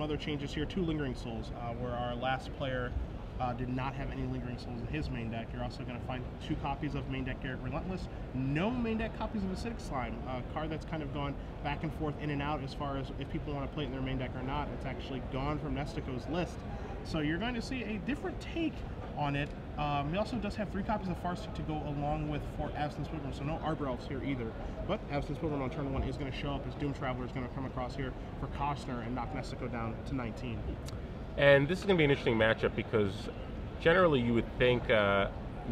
some other changes here. 2 Lingering Souls, where our last player did not have any Lingering Souls in his main deck. You're also going to find 2 copies of main deck Garruk Relentless, no main deck copies of Acidic Slime, a card that's kind of gone back and forth in and out as far as if people want to play it in their main deck or not. It's actually gone from Nestico's list. So you're going to see a different take on it. He also does have 3 copies of Farseek to go along with 4 Avacyn's Pilgrim, so no Arbor Elves here either. But Avacyn's Pilgrim on turn 1 is going to show up as Doom Traveler is going to come across here for Kostner and knock Nestico down to 19. And this is going to be an interesting matchup because generally you would think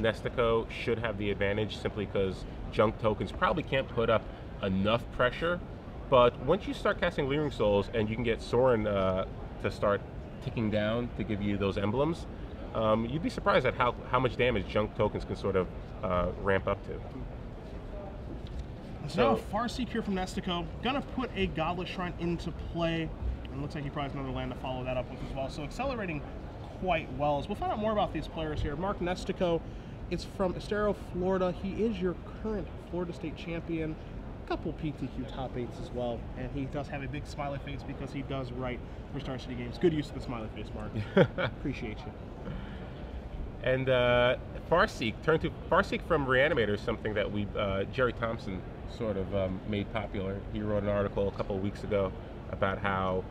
Nestico should have the advantage simply because Junk Tokens probably can't put up enough pressure. But once you start casting Lingering Souls and you can get Sorin to start ticking down to give you those emblems, you'd be surprised at how much damage Junk Tokens can sort of ramp up to. So Farseek here from Nestico, gonna put a Godless Shrine into play. And looks like he probably has another land to follow that up with as well. So accelerating quite well. As we'll find out more about these players here. Mark Nestico is from Estero, Florida. He is your current Florida State champion. Couple PTQ top 8s as well, and he does have a big smiley face because he does write for Star City Games. Good use of the smiley face, Mark. Appreciate you. And Farseek, turn to Farseek from Reanimator is something that we Jerry Thompson sort of made popular. He wrote an article a couple of weeks ago about how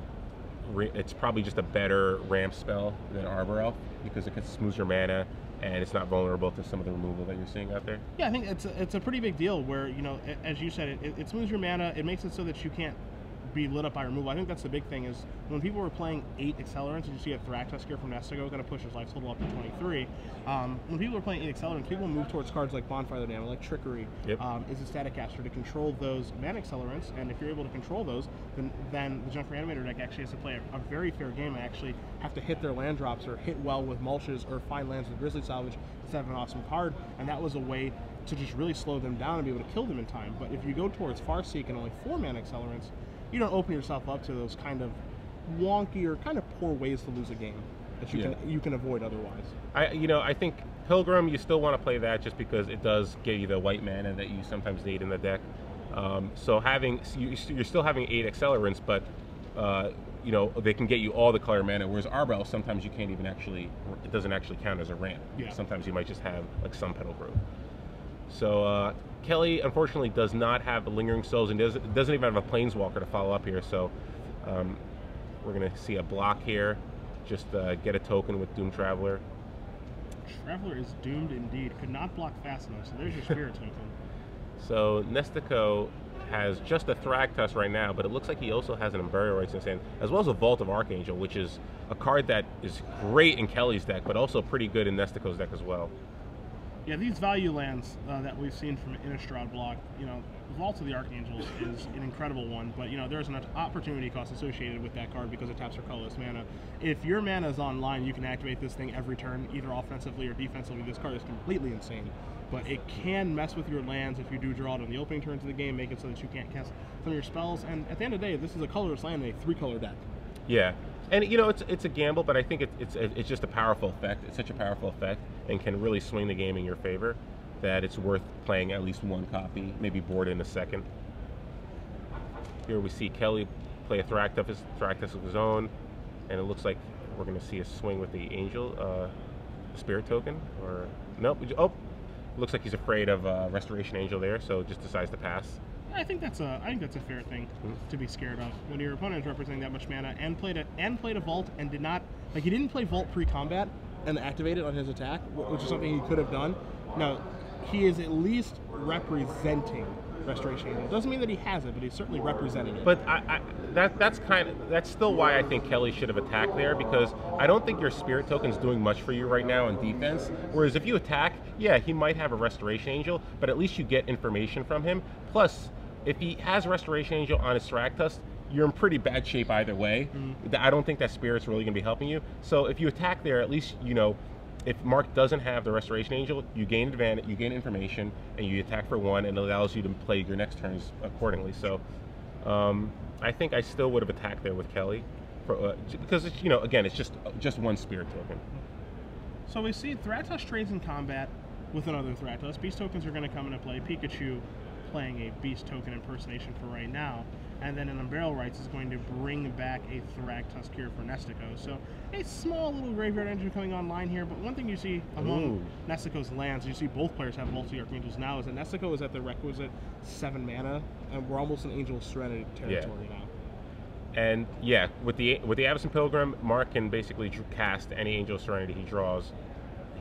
it's probably just a better ramp spell than Arbor Elf because it can smooth your mana. And it's not vulnerable to some of the removal that you're seeing out there? Yeah, I think it's a pretty big deal where, you know, as you said, it smooths your mana, it makes it so that you can't be lit up by removal. I think that's the big thing is when people were playing 8 accelerants, and you see a Thragtusk here from Nestico going to push his life total up to 23. When people were playing 8 accelerants, people move towards cards like Bonfire the Dam, like Trickery, yep. Is a static caster to control those mana accelerants, and if you're able to control those, then the Junk Reanimator deck actually has to play a very fair game and actually have to hit their land drops or hit well with mulches or find lands with Grizzly Salvage instead of an awesome card, and that was a way to just really slow them down and be able to kill them in time. But if you go towards Farseek and only 4 mana accelerants, you don't open yourself up to those kind of wonky or kind of poor ways to lose a game that you, yeah, you can avoid otherwise. I think Pilgrim, you still want to play that just because it does give you the white mana that you sometimes need in the deck. So having you're still having 8 accelerants, but they can get you all the color mana. Whereas Arbor Elf, sometimes you can't even actually, it doesn't actually count as a ramp. Yeah. Sometimes you might just have like some Petal Grove. So Kelly, unfortunately, does not have the Lingering Souls and doesn't even have a Planeswalker to follow up here. So we're going to see a block here. Just get a token with Doom Traveler. Traveler is doomed indeed. Could not block fast enough, so there's your Spirit token. So Nestico has just a Thragtusk right now, but it looks like he also has an Unburial Rites in his hand, as well as a Vault of Archangel, which is a card that is great in Kelly's deck, but also pretty good in Nestico's deck as well. Yeah, these value lands that we've seen from Innistrad block, you know, Vault of the Archangel is an incredible one, but, you know, there's an opportunity cost associated with that card because it taps for colorless mana. If your mana is online, you can activate this thing every turn, either offensively or defensively. This card is completely insane, but it can mess with your lands if you do draw it on the opening turns of the game, make it so that you can't cast some of your spells, and at the end of the day, this is a colorless land in a 3-color deck. Yeah. And, you know, it's a gamble, but I think it's just a powerful effect. It's such a powerful effect and can really swing the game in your favor that it's worth playing at least one copy, maybe board in a second. Here we see Kelly play a Thragtusk of his own, and it looks like we're going to see a swing with the Angel, Spirit token, or... Nope. Oh, looks like he's afraid of Restoration Angel there, so just decides to pass. I think that's a fair thing to be scared of when your opponent is representing that much mana and played a vault and did not, like, he didn't play vault pre-combat and activate it on his attack, which is something he could have done. Now, he is at least representing Restoration Angel. Doesn't mean that he has it, but he's certainly representing it. But that's still why I think Kelly should have attacked there, because I don't think your Spirit token's doing much for you right now on defense. Whereas if you attack, yeah, he might have a Restoration Angel, but at least you get information from him. Plus, if he has Restoration Angel on his Thragtusk, you're in pretty bad shape either way. Mm-hmm. I don't think that Spirit's really going to be helping you. So if you attack there, at least, you know, if Mark doesn't have the Restoration Angel, you gain advantage, you gain information, and you attack for 1, and it allows you to play your next turns accordingly. So, I think I still would have attacked there with Kelly, because it's, you know, again, it's just one Spirit token. So we see Thragtusk trades in combat with another Thragtusk. Beast tokens are going to come into play. Pikachu playing a Beast Token impersonation for right now, and then an Unburial Rites is going to bring back a Thragtusk here for Nestico. So a small little graveyard engine coming online here, but one thing you see among Nestico's lands, you see both players have multi Archangels now, is that Nestico is at the requisite 7 mana, and we're almost in Angel of Serenity territory now. And yeah, with the Avacyn's Pilgrim, Mark can basically cast any Angel of Serenity he draws.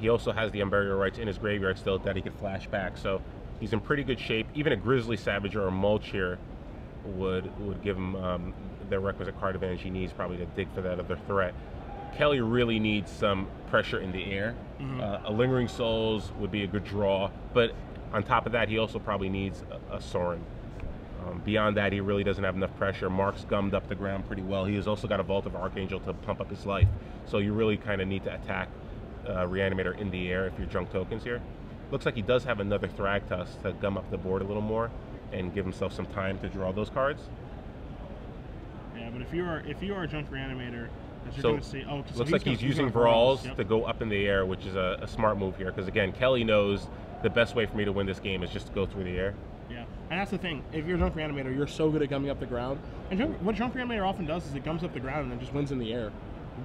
He also has the Unburial Rites in his graveyard still that he could flash back, so he's in pretty good shape. Even a Grizzly Salvage or a Mulch here would give him the requisite card advantage he needs probably to dig for that other threat. Kelly really needs some pressure in the air. A Lingering Souls would be a good draw, but on top of that, he also probably needs a Sorin. Beyond that, he really doesn't have enough pressure. Mark's gummed up the ground pretty well. He has also got a Vault of Archangel to pump up his life. So you really kind of need to attack Reanimator in the air if you're Junk Tokens here. Looks like he does have another Thragtusk to gum up the board a little more and give himself some time to draw those cards. Yeah, but if you are a Junk Reanimator, as you're going to see... Oh, looks like he's using Varolz to go up in the air, which is a smart move here. Because again, Kelly knows the best way for me to win this game is just to go through the air. Yeah, and that's the thing. If you're a Junk Reanimator, you're so good at gumming up the ground. And what Junk Reanimator often does is it gums up the ground and then just wins in the air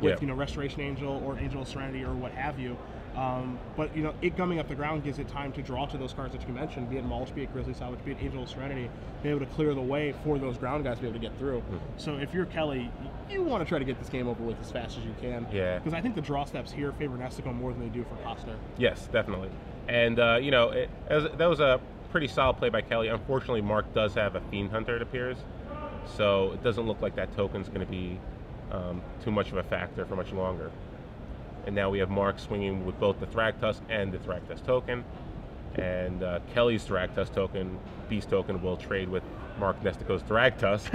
with you know, Restoration Angel or Angel of Serenity or what have you. But you know, it gumming up the ground gives it time to draw to those cards that you mentioned, be it Mulch, be it Grizzly Salvage, be it Angel of Serenity, be able to clear the way for those ground guys to be able to get through. So if you're Kelly, you want to try to get this game over with as fast as you can. Yeah. Because I think the draw steps here favor Nestico more than they do for Kostner. Yes, definitely. And you know, that was a pretty solid play by Kelly. Unfortunately, Mark does have a Fiend Hunter, it appears, so it doesn't look like that token's going to be too much of a factor for much longer. And now we have Mark swinging with both the Thragtusk and the Thragtusk token, and Kelly's Thragtusk token, Beast token, will trade with Mark Nestico's Thragtusk,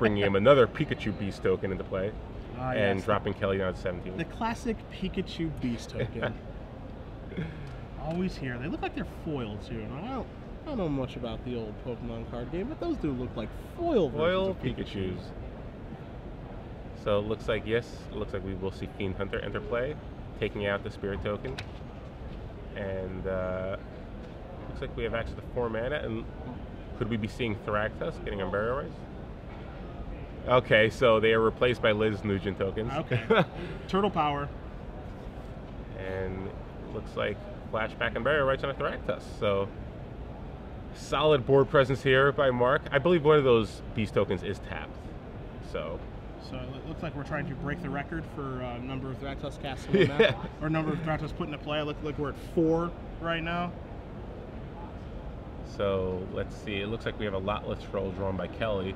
bringing him another Pikachu Beast token into play, and dropping Kelly down to 17. The classic Pikachu Beast token. Always here. They look like they're foil too. I don't know much about the old Pokemon card game, but those do look like foil Pikachus. So it looks like, yes, it looks like we will see Fiend Hunter enter play, taking out the Spirit token. And looks like we have access to 4 mana, and could we be seeing Thragtusk getting Unburial Rites? Okay, so they are replaced by Liz Nugent tokens. Okay. Turtle power. And looks like flashback Unburial Rites on a Thragtusk, so... Solid board presence here by Mark. I believe one of those Beast tokens is tapped. So it looks like we're trying to break the record for number of Thragtusk casts on the map, or number of Thragtusk put into play. I look like we're at 4 right now. So let's see. It looks like we have a Lotleth Troll drawn by Kelly.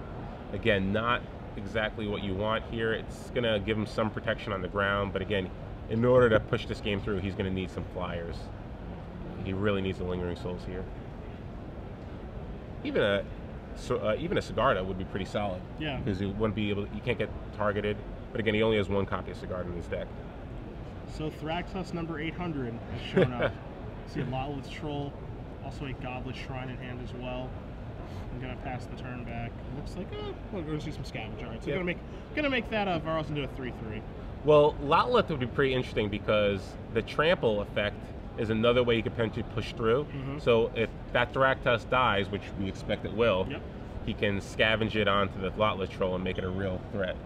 Again, not exactly what you want here. It's going to give him some protection on the ground, but again, in order to push this game through, he's going to need some flyers. He really needs the Lingering Souls here. Even a Sigarda would be pretty solid. Yeah. Because he wouldn't be able. You can't get targeted. But again, he only has 1 copy of Sigarda in his deck. So Thragtusk number 800 has shown up. See a Lotleth Troll, also a Godless Shrine in hand as well. I'm gonna pass the turn back. It looks like we're gonna do some Scavenge. All right. So we're gonna make that Varolz into a 3/3. Well, Lotleth would be pretty interesting because the trample effect is another way you could potentially push through. So if that Thragtusk dies, which we expect it will, he can scavenge it onto the Lotleth Troll and make it a real threat.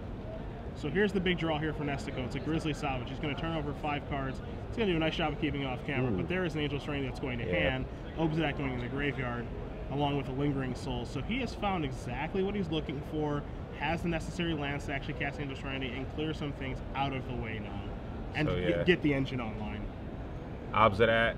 So here's the big draw here for Nestico. It's a Grizzly Salvage. He's going to turn over 5 cards. He's going to do a nice job of keeping it off camera, but there is an Angel of Serenity that's going to hand. Obzedat going in the graveyard, along with a Lingering Soul. So he has found exactly what he's looking for, has the necessary lands to actually cast Angel of Serenity and clear some things out of the way now, and so, get the engine online. Obzedat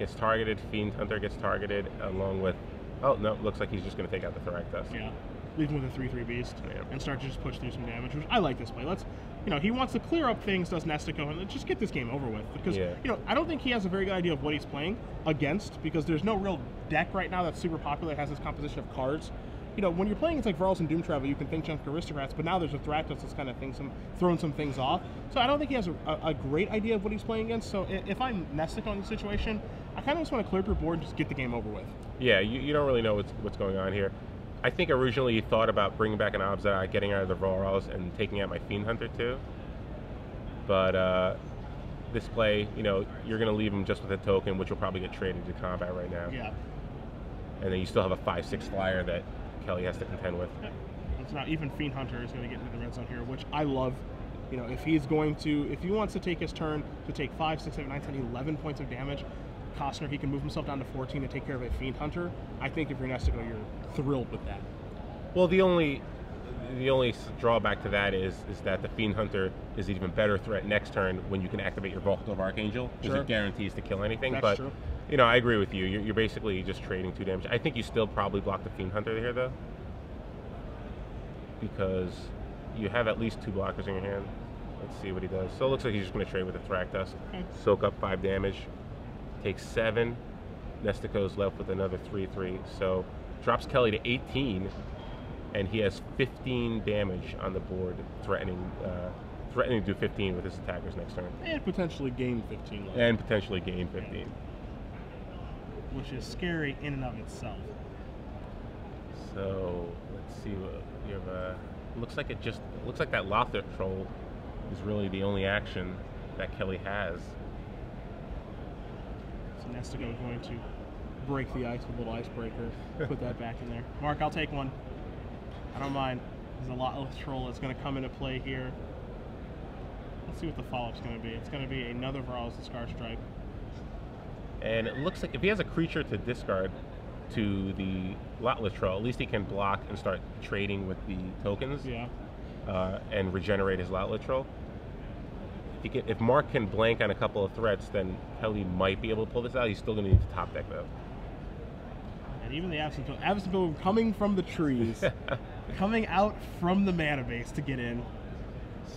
gets targeted, Fiend Hunter gets targeted, along with, oh no, looks like he's just going to take out the Thragtusk. Yeah, leave him with a 3/3 Beast and start to just push through some damage, which I like this play. Let's, you know, he wants to clear up things, does Nestico, and just get this game over with. Because, you know, I don't think he has a very good idea of what he's playing against, because there's no real deck right now that's super popular that has this composition of cards. You know, when you're playing it's like Varolz and Doom Travel, you can think Junk Aristocrats, but now there's a Thragtusk that's kind of throwing some things off. So I don't think he has a great idea of what he's playing against. So if I'm Nestico in the situation, I kind of just want to clear up your board and just get the game over with. Yeah, you don't really know what's going on here. I think originally he thought about bringing back an Obzedat, getting out of the Varolz, and taking out my Fiend Hunter too. But this play, you know, you're going to leave him just with a token, which will probably get traded to combat right now. Yeah. and then you still have a 5/6 flyer that Kelly has to contend with. Yeah. So now even Fiend Hunter is going to get into the red zone here, which I love. You know, if he's going to, if he wants to take his turn to take 5, 6, 7, 9, 10, 11 points of damage, Kostner, he can move himself down to 14 to take care of a Fiend Hunter. I think if you're Nestico, you're thrilled with that. Well, the only drawback to that is that the Fiend Hunter is an even better threat next turn when you can activate your Vault of Archangel, because it guarantees to kill anything. That's but, true. You know, I agree with you. You're basically just trading 2 damage. I think you still probably block the Fiend Hunter here, though, because you have at least 2 blockers in your hand. Let's see what he does. So it looks like he's just going to trade with a Thragtusk. Okay. Soak up 5 damage. Takes 7. Nestico's left with another 3/3. So drops Kelly to 18, and he has 15 damage on the board, threatening to do 15 with his attackers next turn. And potentially gain 15 life. And potentially gain 15. Okay. Which is scary in and of itself. So let's see what you have. Looks like that Lotleth Troll is really the only action that Kelly has. So Nestico is going to break the ice with a little icebreaker. Put that back in there. Mark, I'll take one. I don't mind. There's a Lotleth Troll that's going to come into play here. Let's see what the follow-up's going to be. It's going to be another Varolz the Scar Stripe. And it looks like if he has a creature to discard to the Lotleth Troll, at least he can block and start trading with the tokens. Yeah. And regenerate his Lotleth Troll. If Mark can blank on a couple of threats, then Kelly might be able to pull this out. He's still going to need to top deck, though. And even the Avacyn's Pilgrim coming from the trees, coming out from the mana base to get in.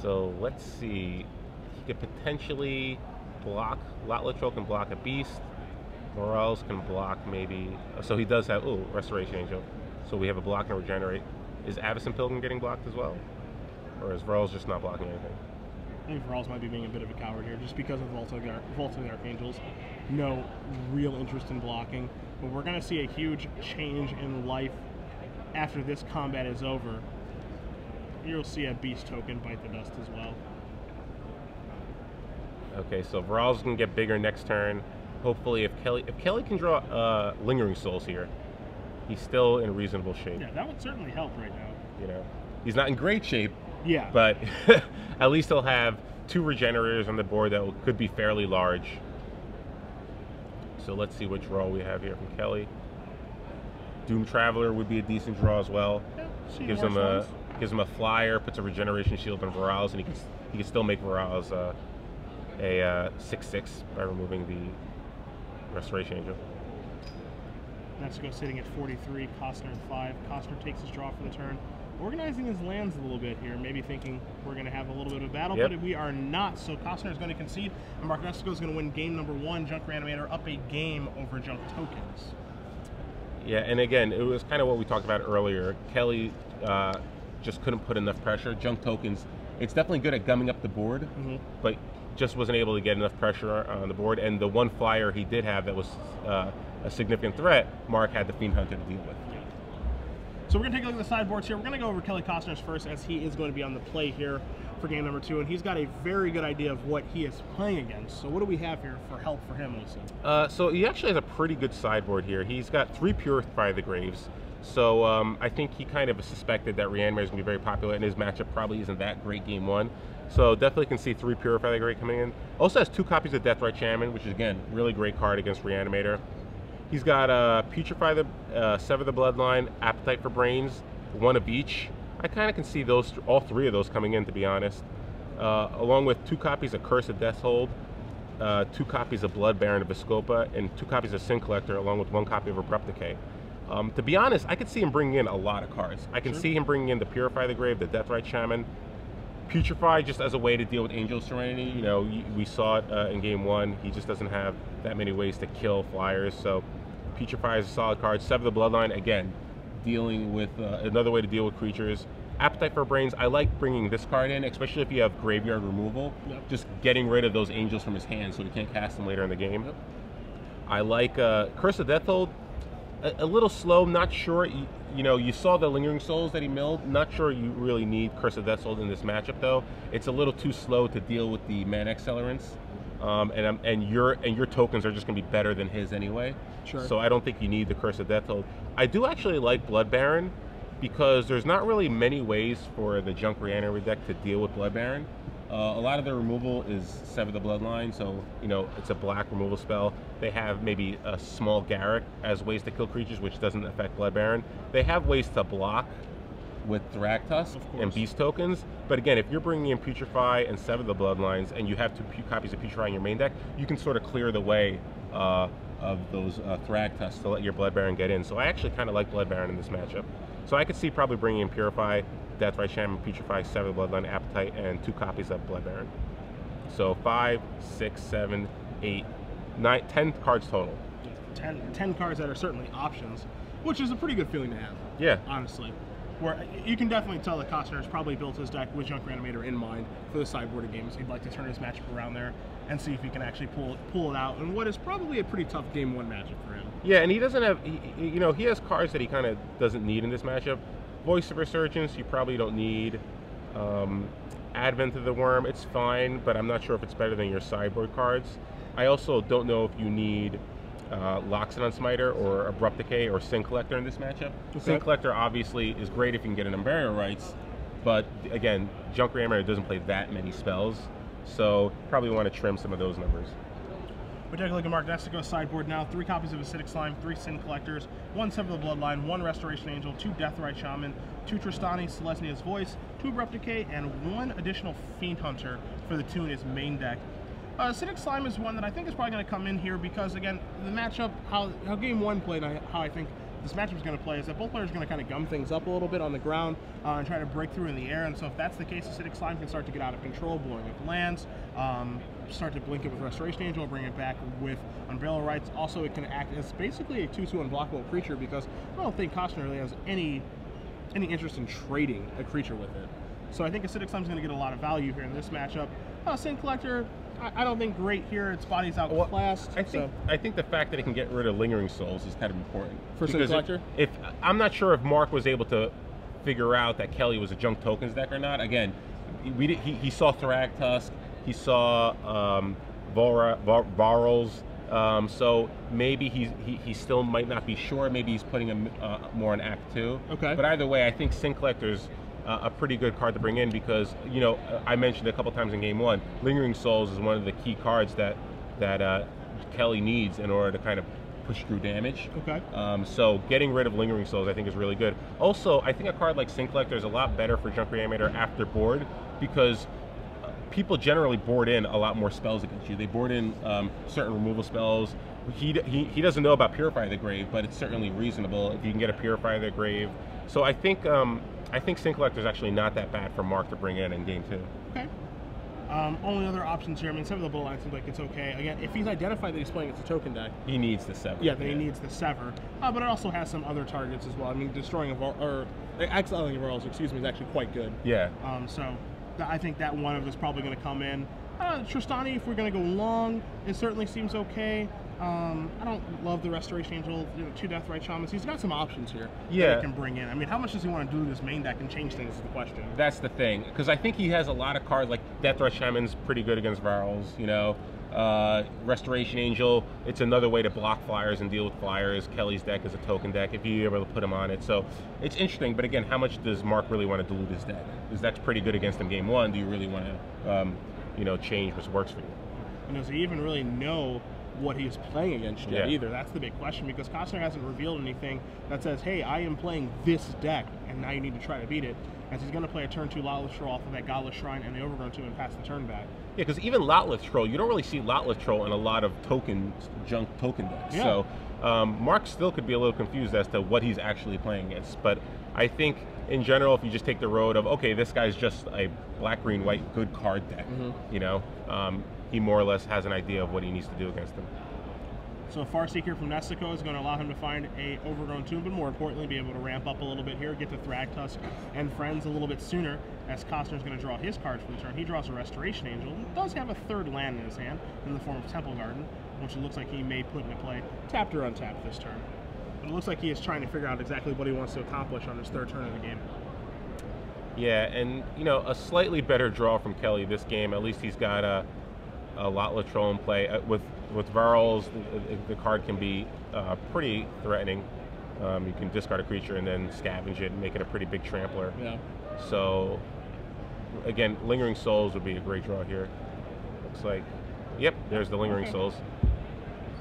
So let's see. He could potentially block. Lotleth Troll can block a beast. Varolz can block maybe. So he does have, ooh, Restoration Angel. So we have a block and regenerate. Is Avacyn's Pilgrim getting blocked as well? Or is Varolz just not blocking anything? I think Varolz might be being a bit of a coward here just because of Vault of the Archangels. No real interest in blocking. But we're going to see a huge change in life after this combat is over. You'll see a beast token bite the dust as well. Okay, so Varolz can get bigger next turn. Hopefully, if Kelly can draw Lingering Souls here, he's still in reasonable shape. Yeah, that would certainly help right now. You know, he's not in great shape. Yeah. But at least he'll have 2 regenerators on the board that could be fairly large. So let's see which draw we have here from Kelly. Doom Traveler would be a decent draw as well. Yeah, gives him a flyer, puts a regeneration shield on Varolz, and he can still make Varolz a 6/6 by removing the Restoration Angel. Nestico sitting at 43, Kostner at 5. Kostner takes his draw for the turn, organizing his lands a little bit here, maybe thinking we're going to have a little bit of battle, yep. But we are not. So Kostner is going to concede, and Mark Nestico is going to win game number 1. Junk Reanimator up a game over Junk Tokens. Yeah, and again, it was kind of what we talked about earlier. Kelly just couldn't put enough pressure. Junk Tokens, it's definitely good at gumming up the board, but just wasn't able to get enough pressure on the board. And the one flyer he did have that was a significant threat, Mark had the Fiend Hunter to deal with. Yeah. So we're going to take a look at the sideboards here. We're going to go over Kelly Kostner's first, as he is going to be on the play here for game number 2. And he's got a very good idea of what he is playing against. So what do we have here for help for him, Lisa? So he actually has a pretty good sideboard here. He's got 3 Purify the Graves. So I think he kind of suspected that Reanimator is going to be very popular, and his matchup probably isn't that great game 1. So definitely can see 3 Purify the Grave coming in. Also has 2 copies of Deathrite Shaman, which is, again, really great card against Reanimator. He's got Putrefy the Sever the Bloodline, Appetite for Brains, 1 of each. I kind of can see those, all 3 of those coming in, to be honest. Along with 2 copies of Curse of Deathhold, 2 copies of Blood Baron of Vizkopa, and 2 copies of Sin Collector, along with 1 copy of Abrupt Decay. To be honest, I could see him bringing in a lot of cards. I can see him bringing in the Purify the Grave, the Deathrite Shaman, Putrefy just as a way to deal with Angel of Serenity. You know, we saw it in game 1. He just doesn't have that many ways to kill flyers, so Putrefy is a solid card. Sever the Bloodline, again, dealing with another way to deal with creatures. Appetite for Brains, I like bringing this card in, especially if you have graveyard removal. Yep. Just getting rid of those angels from his hand so he can't cast them later in the game. Yep. I like Curse of Deathhold, a little slow, not sure. You know, you saw the Lingering Souls that he milled. Not sure you really need Curse of Deathhold in this matchup, though. It's a little too slow to deal with the mana accelerants, and your tokens are just going to be better than his anyway. Sure. So I don't think you need the Curse of Deathhold. I do actually like Blood Baron because there's not really many ways for the Junk Reanimator deck to deal with Blood Baron. A lot of their removal is Sever the Bloodline, so you know it's a black removal spell. They have maybe a small Garruk as ways to kill creatures, which doesn't affect Blood Baron. They have ways to block with Thragtusk and Beast Tokens, but again, if you're bringing in Putrefy and Sever the Bloodlines, and you have 2 copies of Putrefy in your main deck, you can sort of clear the way of those Thragtusk to let your Blood Baron get in. So I actually kind of like Blood Baron in this matchup. So I could see probably bringing in Purify, Deathrite Shaman, Putrefy, Sever the Bloodline, Appetite, and 2 copies of Blood Baron. So 5, 6, 7, 8, 9, 10 cards total. 10 cards that are certainly options, which is a pretty good feeling to have. Yeah. Honestly. Where you can definitely tell that Kostner has probably built his deck with Junk Reanimator in mind for the sideboarded games. He'd like to turn his matchup around there and see if he can actually pull it out in what is probably a pretty tough game one matchup for him. Yeah, and he doesn't have, you know, he has cards that he kind of doesn't need in this matchup. Voice of Resurgence, you probably don't need. Advent of the Worm, it's fine, but I'm not sure if it's better than your sideboard cards. I also don't know if you need Loxodon Smiter or Abrupt Decay or Sin Collector in this matchup. Okay. Sin Collector obviously is great if you can get an Unburial Rites, but again, Junk Reanimator doesn't play that many spells, so probably want to trim some of those numbers. We take a look at Mark Nestico's sideboard now. 3 copies of Acidic Slime, 3 Sin Collectors, 1 Sever the Bloodline, 1 Restoration Angel, 2 Deathrite Shaman, 2 Tristani, Selesnia's Voice, 2 Abrupt Decay, and 1 additional Fiend Hunter for the 2 in his main deck. Acidic Slime is one that I think is probably going to come in here because, again, the matchup, how game one played, how I think this matchup is going to play, is that both players are going to kind of gum things up a little bit on the ground and try to break through in the air. And so if that's the case, Acidic Slime can start to get out of control, blowing up lands, start to blink it with Restoration Angel, bring it back with Unburial Rites. Also, it can act as basically a 2/2 unblockable creature because I don't think Kostner really has any interest in trading a creature with it. So I think Acidic Slime's going to get a lot of value here in this matchup. Sin Collector, I don't think great here. Its body's outclassed. Well, I think the fact that it can get rid of Lingering Souls is kind of important. For Sin Collector? If I'm not sure if Mark was able to figure out that Kelly was a Junk Tokens deck or not. Again, he saw Thragtusk. He saw Varolz, so maybe he still might not be sure. Maybe he's putting him more in Act 2. Okay. But either way, I think Sin Collector's a pretty good card to bring in because, you know, I mentioned a couple times in Game 1, Lingering Souls is one of the key cards that Kelly needs in order to kind of push through damage. Okay. So getting rid of Lingering Souls I think is really good. Also, I think a card like Sin Collector is a lot better for Junk Reanimator after board because people generally board in a lot more spells against you. They board in certain removal spells. He doesn't know about Purify the Grave, but it's certainly reasonable if you can get a Purify the Grave. So I think Sin Collector is actually not that bad for Mark to bring in Game 2. Okay. Only other options here, I mean, Sever the Bloodline seems like it's okay. Again, if he's identified that he's playing it's a token deck, he needs the Sever. Yeah, then he needs the Sever. But it also has some other targets as well. I mean, destroying a exiling Varolz, excuse me, is actually quite good. Yeah. So I think that one of them is probably going to come in. Tristani, if we're going to go long, it certainly seems okay. I don't love the Restoration Angel, you know, 2 Deathrite Shamans. He's got some options here that he can bring in. I mean, how much does he want to do in this main deck and change things is the question. That's the thing, because I think he has a lot of cards, like Deathrite Shaman's pretty good against Varolz, you know. Restoration Angel, it's another way to block flyers and deal with flyers. Kelly's deck is a token deck if you're able to put him on it. So it's interesting, but again, how much does Mark really want to dilute his deck? His deck's pretty good against him Game 1. Do you really want to you know, change what works for you? And does he even really know what he's playing against yet either? That's the big question, because Kostner hasn't revealed anything that says, hey, I am playing this deck, and now you need to try to beat it. As he's going to play a turn 2 Lotleth Troll off of that Godless Shrine and the Overgrown 2 and pass the turn back. Yeah, because even Lotleth Troll, you don't really see Lotleth Troll in a lot of junk token decks. Yeah. So Mark still could be a little confused as to what he's actually playing against. But I think in general, if you just take the road of, okay, this guy's just a black, green, white, good card deck, you know, he more or less has an idea of what he needs to do against them. So Farseek here from Nestico is going to allow him to find a Overgrown Tomb, but more importantly, be able to ramp up a little bit here, get to Thragtusk and friends a little bit sooner, as Kostner's going to draw his card for the turn. He draws a Restoration Angel, and does have a 3rd land in his hand in the form of Temple Garden, which it looks like he may put into play, tapped or untapped this turn. But it looks like he is trying to figure out exactly what he wants to accomplish on his 3rd turn of the game. Yeah, and you know, a slightly better draw from Kelly this game. At least he's got a Lotleth Troll in play. With Varolz, the card can be pretty threatening. You can discard a creature and then scavenge it and make it a pretty big trampler. Yeah. So, again, Lingering Souls would be a great draw here. Looks like, yep, there's the Lingering Souls.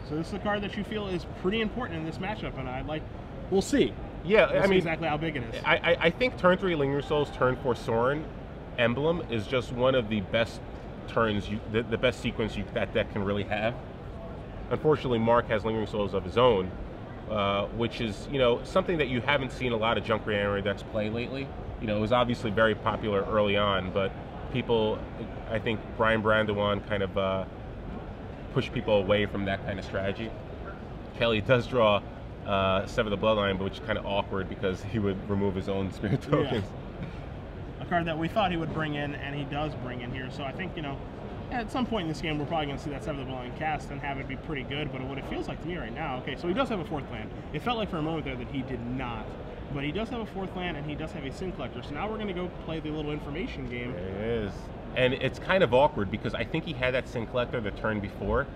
So this is a card that you feel is pretty important in this matchup, and I'd like, we'll see. Yeah, we'll see exactly how big it is. I think turn 3 Lingering Souls, turn 4 Sorin Emblem is just one of the best turns, the best sequence that deck can really have. Unfortunately, Mark has Lingering Souls of his own, which is, you know, something that you haven't seen a lot of Junk Reanimator decks play lately. You know, it was obviously very popular early on, but people, I think Brian Brandewan kind of pushed people away from that kind of strategy. Kelly does draw Sever the Bloodline, which is kind of awkward because he would remove his own spirit tokens. Yeah. A card that we thought he would bring in, and he does bring in here. So I think, you know, at some point in this game, we're probably going to see that Sever the Bloodline cast and have it be pretty good. But what it feels like to me right now, okay, so he does have a fourth land. It felt like for a moment there that he did not. But he does have a fourth land, and he does have a Sin Collector. So now we're going to go play the little information game. It is. And it's kind of awkward because I think he had that Sin Collector the turn before,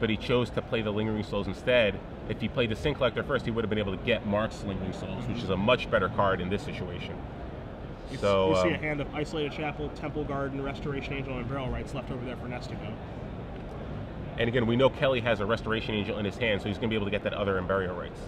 but he chose to play the Lingering Souls instead. If he played the Sin Collector first, he would have been able to get Mark's Lingering Souls, which is a much better card in this situation. So, you see a hand of Isolated Chapel, Temple Garden, Restoration Angel, and Barrel Rights left over there for Nestico. And again, we know Kelly has a Restoration Angel in his hand, so he's going to be able to get that other Unburial Rites.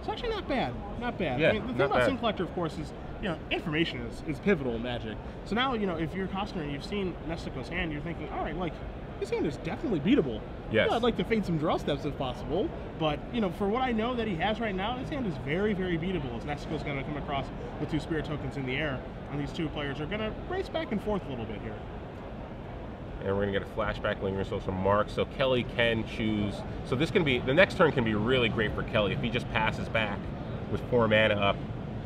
It's actually not bad. Not bad. Yeah, I mean, the thing about Sin Collector, of course, is, you know, information is pivotal in Magic. So now, you know, if you're Kostner and you've seen Nestico's hand, you're thinking, all right, like, this hand is definitely beatable. Yes. You know, I'd like to fade some draw steps if possible, but, you know, for what I know that he has right now, this hand is very, very beatable, as Nestico's going to come across with two spirit tokens in the air, and these two players are going to race back and forth a little bit here. And we're going to get a flashback Lingering Souls from Mark, so Kelly can choose. So this can be, the next turn can be really great for Kelly. If he just passes back with 4 mana up,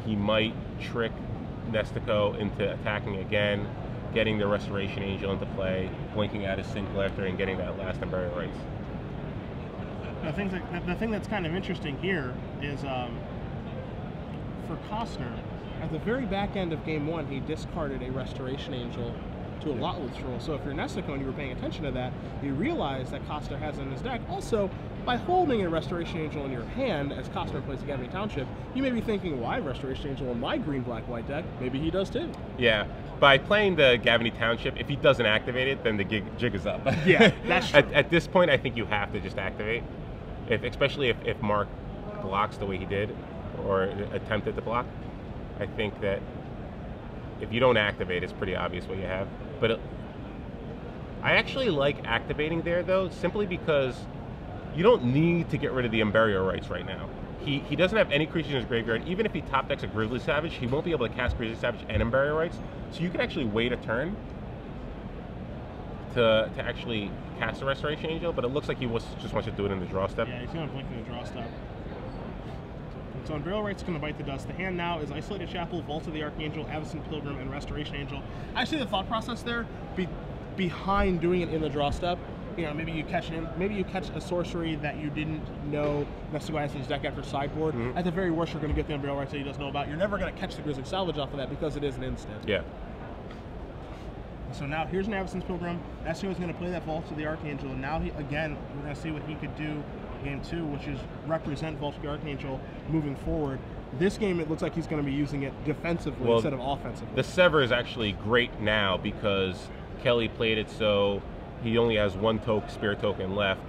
he might trick Nestico into attacking again, getting the Restoration Angel into play, blinking out his Sin Collector, and getting that last Unburial Rites. The thing that's kind of interesting here is for Kostner, at the very back end of Game 1, he discarded a Restoration Angel to a Lotleth Troll. So if you're Nestico and you were paying attention to that, you realize that Kostner has it in his deck. Also, by holding a Restoration Angel in your hand, as Kostner plays Gavony Township, you may be thinking, why Restoration Angel in my green-black-white deck? Maybe he does too. Yeah. By playing the Gavony Township, if he doesn't activate it, then the jig is up. Yeah, that's true. At this point, I think you have to just activate, especially if Mark blocks the way he did, or attempted to block. I think that if you don't activate, it's pretty obvious what you have. But I actually like activating there, though, simply because you don't need to get rid of the Unburial Rites right now. He doesn't have any creatures in his graveyard. Even if he top decks a Grizzly Salvage, he won't be able to cast Grizzly Salvage and Unburial Rites. So you can actually wait a turn to actually cast a Restoration Angel, but it looks like he just wants to do it in the draw step. Yeah, he's going to blink in the draw step. So Unburial Rites going to bite the dust. The hand now is Isolated Chapel, Vault of the Archangel, Avacyn's Pilgrim, and Restoration Angel. I see the thought process there behind doing it in the draw step. You know, maybe you catch a sorcery that you didn't know Nestico has in his deck after sideboard. Mm-hmm. At the very worst, you're going to get the Unburial Rites that he doesn't know about. You're never going to catch the Grizzly Salvage off of that because it is an instant. Yeah. So now here's an Avacyn's Pilgrim. Nestico's going to play that Vault of the Archangel, and now again we're going to see what he could do. Game 2, which is represent Vault of the Archangel moving forward. This game, it looks like he's going to be using it defensively instead of offensively. The Sever is actually great now because Kelly played it so he only has one spirit token left,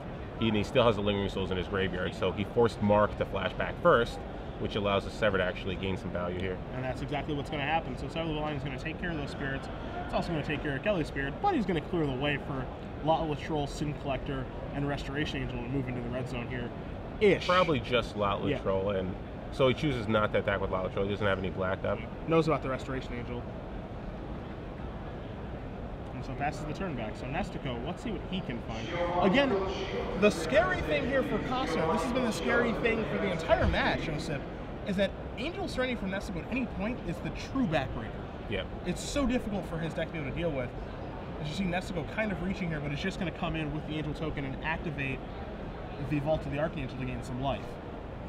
and he still has the Lingering Souls in his graveyard, so he forced Mark to flash back first, which allows the Sever to actually gain some value here. And that's exactly what's going to happen. So Sever the Bloodline is going to take care of those spirits. It's also going to take care of Kelly's spirit, but he's going to clear the way for Lotleth Troll, Sin Collector, and Restoration Angel to move into the red zone here. Ish. Probably just Lotleth Troll, and so he chooses not to attack with Lotleth Troll. He doesn't have any black up. Knows about the Restoration Angel. And so passes the turn back. So Nestico, let's see what he can find. Again, the scary thing here for Kostner, this has been the scary thing for the entire match, Joseph, is that Angel of Serenity from Nestico at any point is the true backbreaker. Yeah. It's so difficult for his deck to be able to deal with. As you see Nestico kind of reaching here, but it's just going to come in with the Angel token and activate the Vault of the Archangel to gain some life.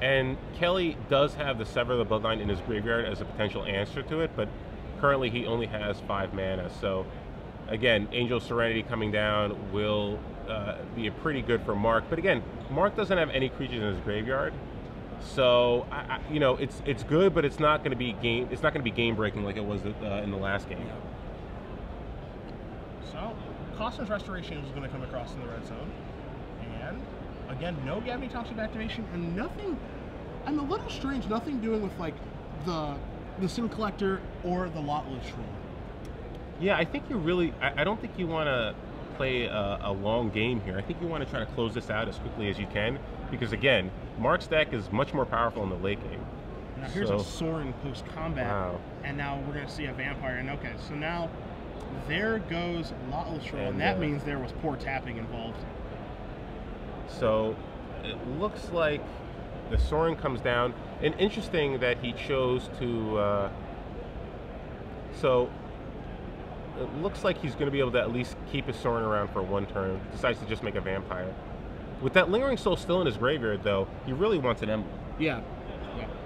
And Kelly does have the Sever the Bloodline in his graveyard as a potential answer to it, but currently he only has 5 mana, so Again, Angel of Serenity coming down will be pretty good for Mark. But again, Mark doesn't have any creatures in his graveyard, so you know, it's good, but it's not going to be game. It's not going to be game breaking like it was in the last game. So, Kostner's Restoration is going to come across in the red zone, and again, no Gavony Township activation and nothing. I'm a little strange. Nothing doing with like the Sin Collector or the Lotleth Troll. Yeah, I think you really. I don't think you want to play a long game here. I think you want to try to close this out as quickly as you can, because again, Mark's deck is much more powerful in the late game. Now here's a Sorin post combat, wow. And now we're going to see a vampire. And okay, so now there goes Lotleth Troll, and that means there was poor tapping involved. So it looks like the Sorin comes down, and interesting that he chose to. It looks like he's going to be able to at least keep his Sorin around for one turn. Decides to just make a vampire. With that Lingering Soul still in his graveyard, though, he really wants an emblem. Yeah.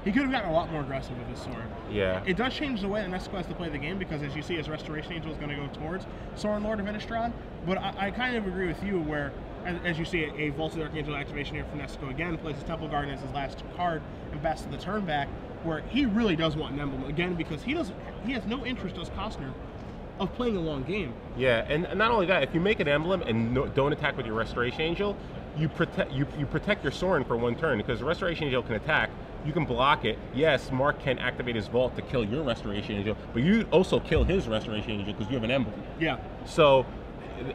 He could have gotten a lot more aggressive with his Sorin. Yeah. It does change the way that Nestico has to play the game, because as you see, his Restoration Angel is going to go towards Sorin, Lord of Innistrad. But I kind of agree with you where, as you see, a Vault of Archangel activation here for Nestico again, plays his Temple Garden as his last card and best of the turn back, where he really does want an emblem again, because he has no interest, does Kostner, of playing a long game. Yeah, and not only that, if you make an emblem and don't attack with your Restoration Angel, you protect your Sorin for one turn, because the Restoration Angel can attack, you can block it. Yes, Mark can activate his Vault to kill your Restoration Angel, but you also kill his Restoration Angel because you have an emblem. Yeah. So,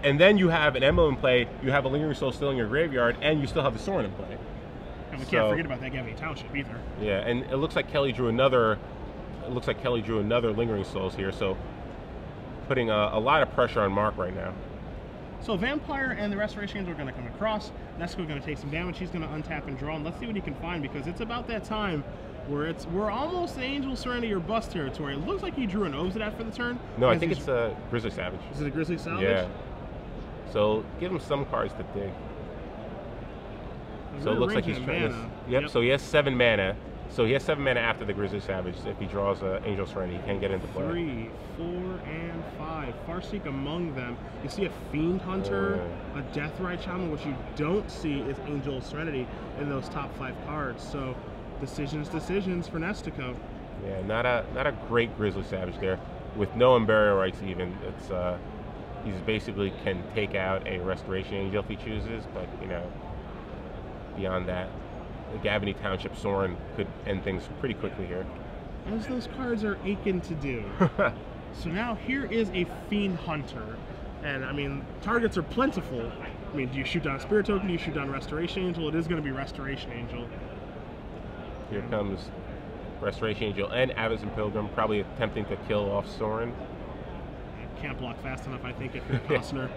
and then you have an emblem in play, you have a Lingering Soul still in your graveyard, and you still have the Sorin in play. And we can't forget about that Gavony Township either. Yeah, and it looks like Kelly drew another. It looks like Kelly drew another Lingering Souls here, so. Putting a lot of pressure on Mark right now. So Vampire and the Restoration Angel are going to come across. Nestico's going to take some damage. He's going to untap and draw, and let's see what he can find, because it's about that time where we're almost Angel Serenity or bust territory. It looks like he drew an Obzedat for the turn. No, I think it's a Grizzly Salvage. Is it a Grizzly Salvage? Yeah. So give him some cards to dig. So it looks like he's trying to. Yep. So he has 7 mana. So he has 7 mana after the Grizzly Savage. If he draws Angel Serenity, he can get into play. 3, 4, and 5. Farseek among them. You see a Fiend Hunter, a Deathrite Shaman. What you don't see is Angel Serenity in those top 5 cards. So decisions for Nestico. Yeah, not a great Grizzly Savage there. With no Unburial Rites even, it's he's basically can take out a Restoration Angel if he chooses, but you know, beyond that. Gavony Township Sorin could end things pretty quickly here. As those cards are aching to do. So now here is a Fiend Hunter. And I mean, targets are plentiful. I mean, do you shoot down Spirit Token? Do you shoot down Restoration Angel? It is going to be Restoration Angel. Here comes Restoration Angel and Avacyn's Pilgrim, probably attempting to kill off Sorin. Can't block fast enough, I think, if you're Kostner.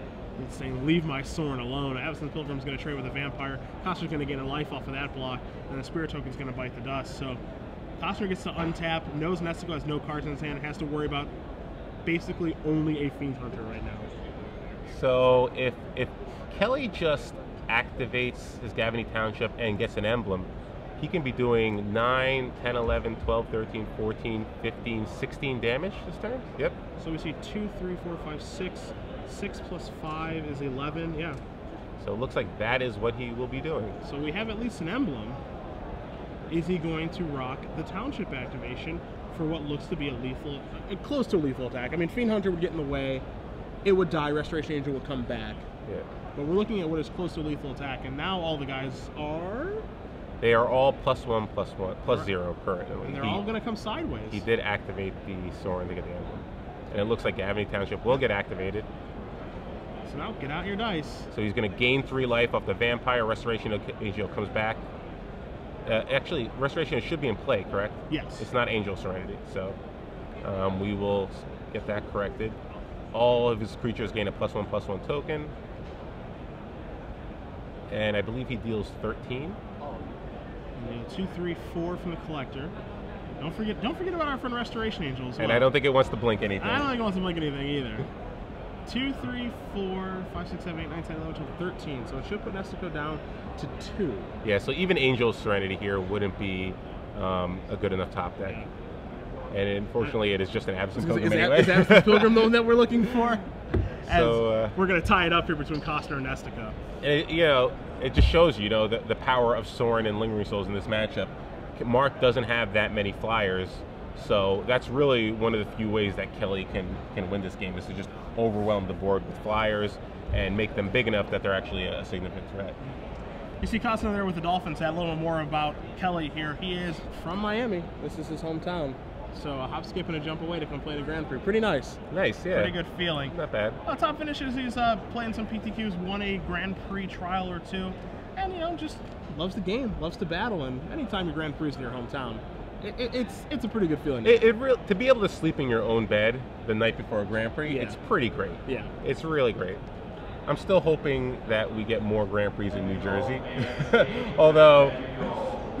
It's saying, leave my Sorin alone. Avacyn's Pilgrim's going to trade with a Vampire. Kostner's going to gain a life off of that block, and the Spirit Token's going to bite the dust. So Kostner gets to untap, knows Nestico has no cards in his hand, has to worry about basically only a Fiend Hunter right now. So if Kelly just activates his Gavony Township and gets an emblem, he can be doing 9, 10, 11, 12, 13, 14, 15, 16 damage this turn. Yep. So we see 2, 3, 4, 5, 6. 6 plus 5 is 11, yeah. So it looks like that is what he will be doing. So we have at least an emblem. Is he going to rock the Township activation for what looks to be a lethal, close to a lethal attack? I mean, Fiend Hunter would get in the way, it would die, Restoration Angel would come back. Yeah. But we're looking at what is close to a lethal attack, and now all the guys are? They are all +1/+1/+0 currently. And they're all going to come sideways. He did activate the Sorin to get the emblem. And it looks like Gavony Township will get activated. So now get out your dice. So he's going to gain 3 life off the Vampire. Restoration Angel comes back. Actually, Restoration should be in play, correct? Yes. It's not Angel Serenity, so we will get that corrected. All of his creatures gain a +1/+1 token. And I believe he deals 13. 2, 3, 4 from the Collector. Don't forget about our friend Restoration Angel as well. And I don't think it wants to blink anything. I don't think it wants to blink anything either. 2, 3, 4, 5, 6, 7, 8, 9, 10, 11, 12, 13. So it should put Nestico down to 2. Yeah, so even Angel Serenity here wouldn't be a good enough top deck. Yeah. And unfortunately, it is just an Avacyn's Pilgrim anyway. Is Avacyn's Pilgrim the one that we're looking for? So we're going to tie it up here between Kostner and Nestico. You know, it just shows you, the power of Sorin and Lingering Souls in this matchup. Mark doesn't have that many flyers, so that's really one of the few ways that Kelly can win this game, is to just overwhelm the board with flyers and make them big enough that they're actually a significant threat. You see Kostner there with the Dolphins. That little more about Kelly here. He is from Miami. This is his hometown. So a hop, skip, and a jump away to come play the Grand Prix. Pretty nice. Nice, yeah. Pretty good feeling. Not bad. Well, top finishes, he's playing some PTQs, won a Grand Prix trial or two, and, just loves the game, loves to battle, and anytime your Grand Prix is in your hometown, it's a pretty good feeling. To be able to sleep in your own bed the night before a Grand Prix, yeah. It's pretty great. Yeah. It's really great. I'm still hoping that we get more Grand Prix in New Jersey, although...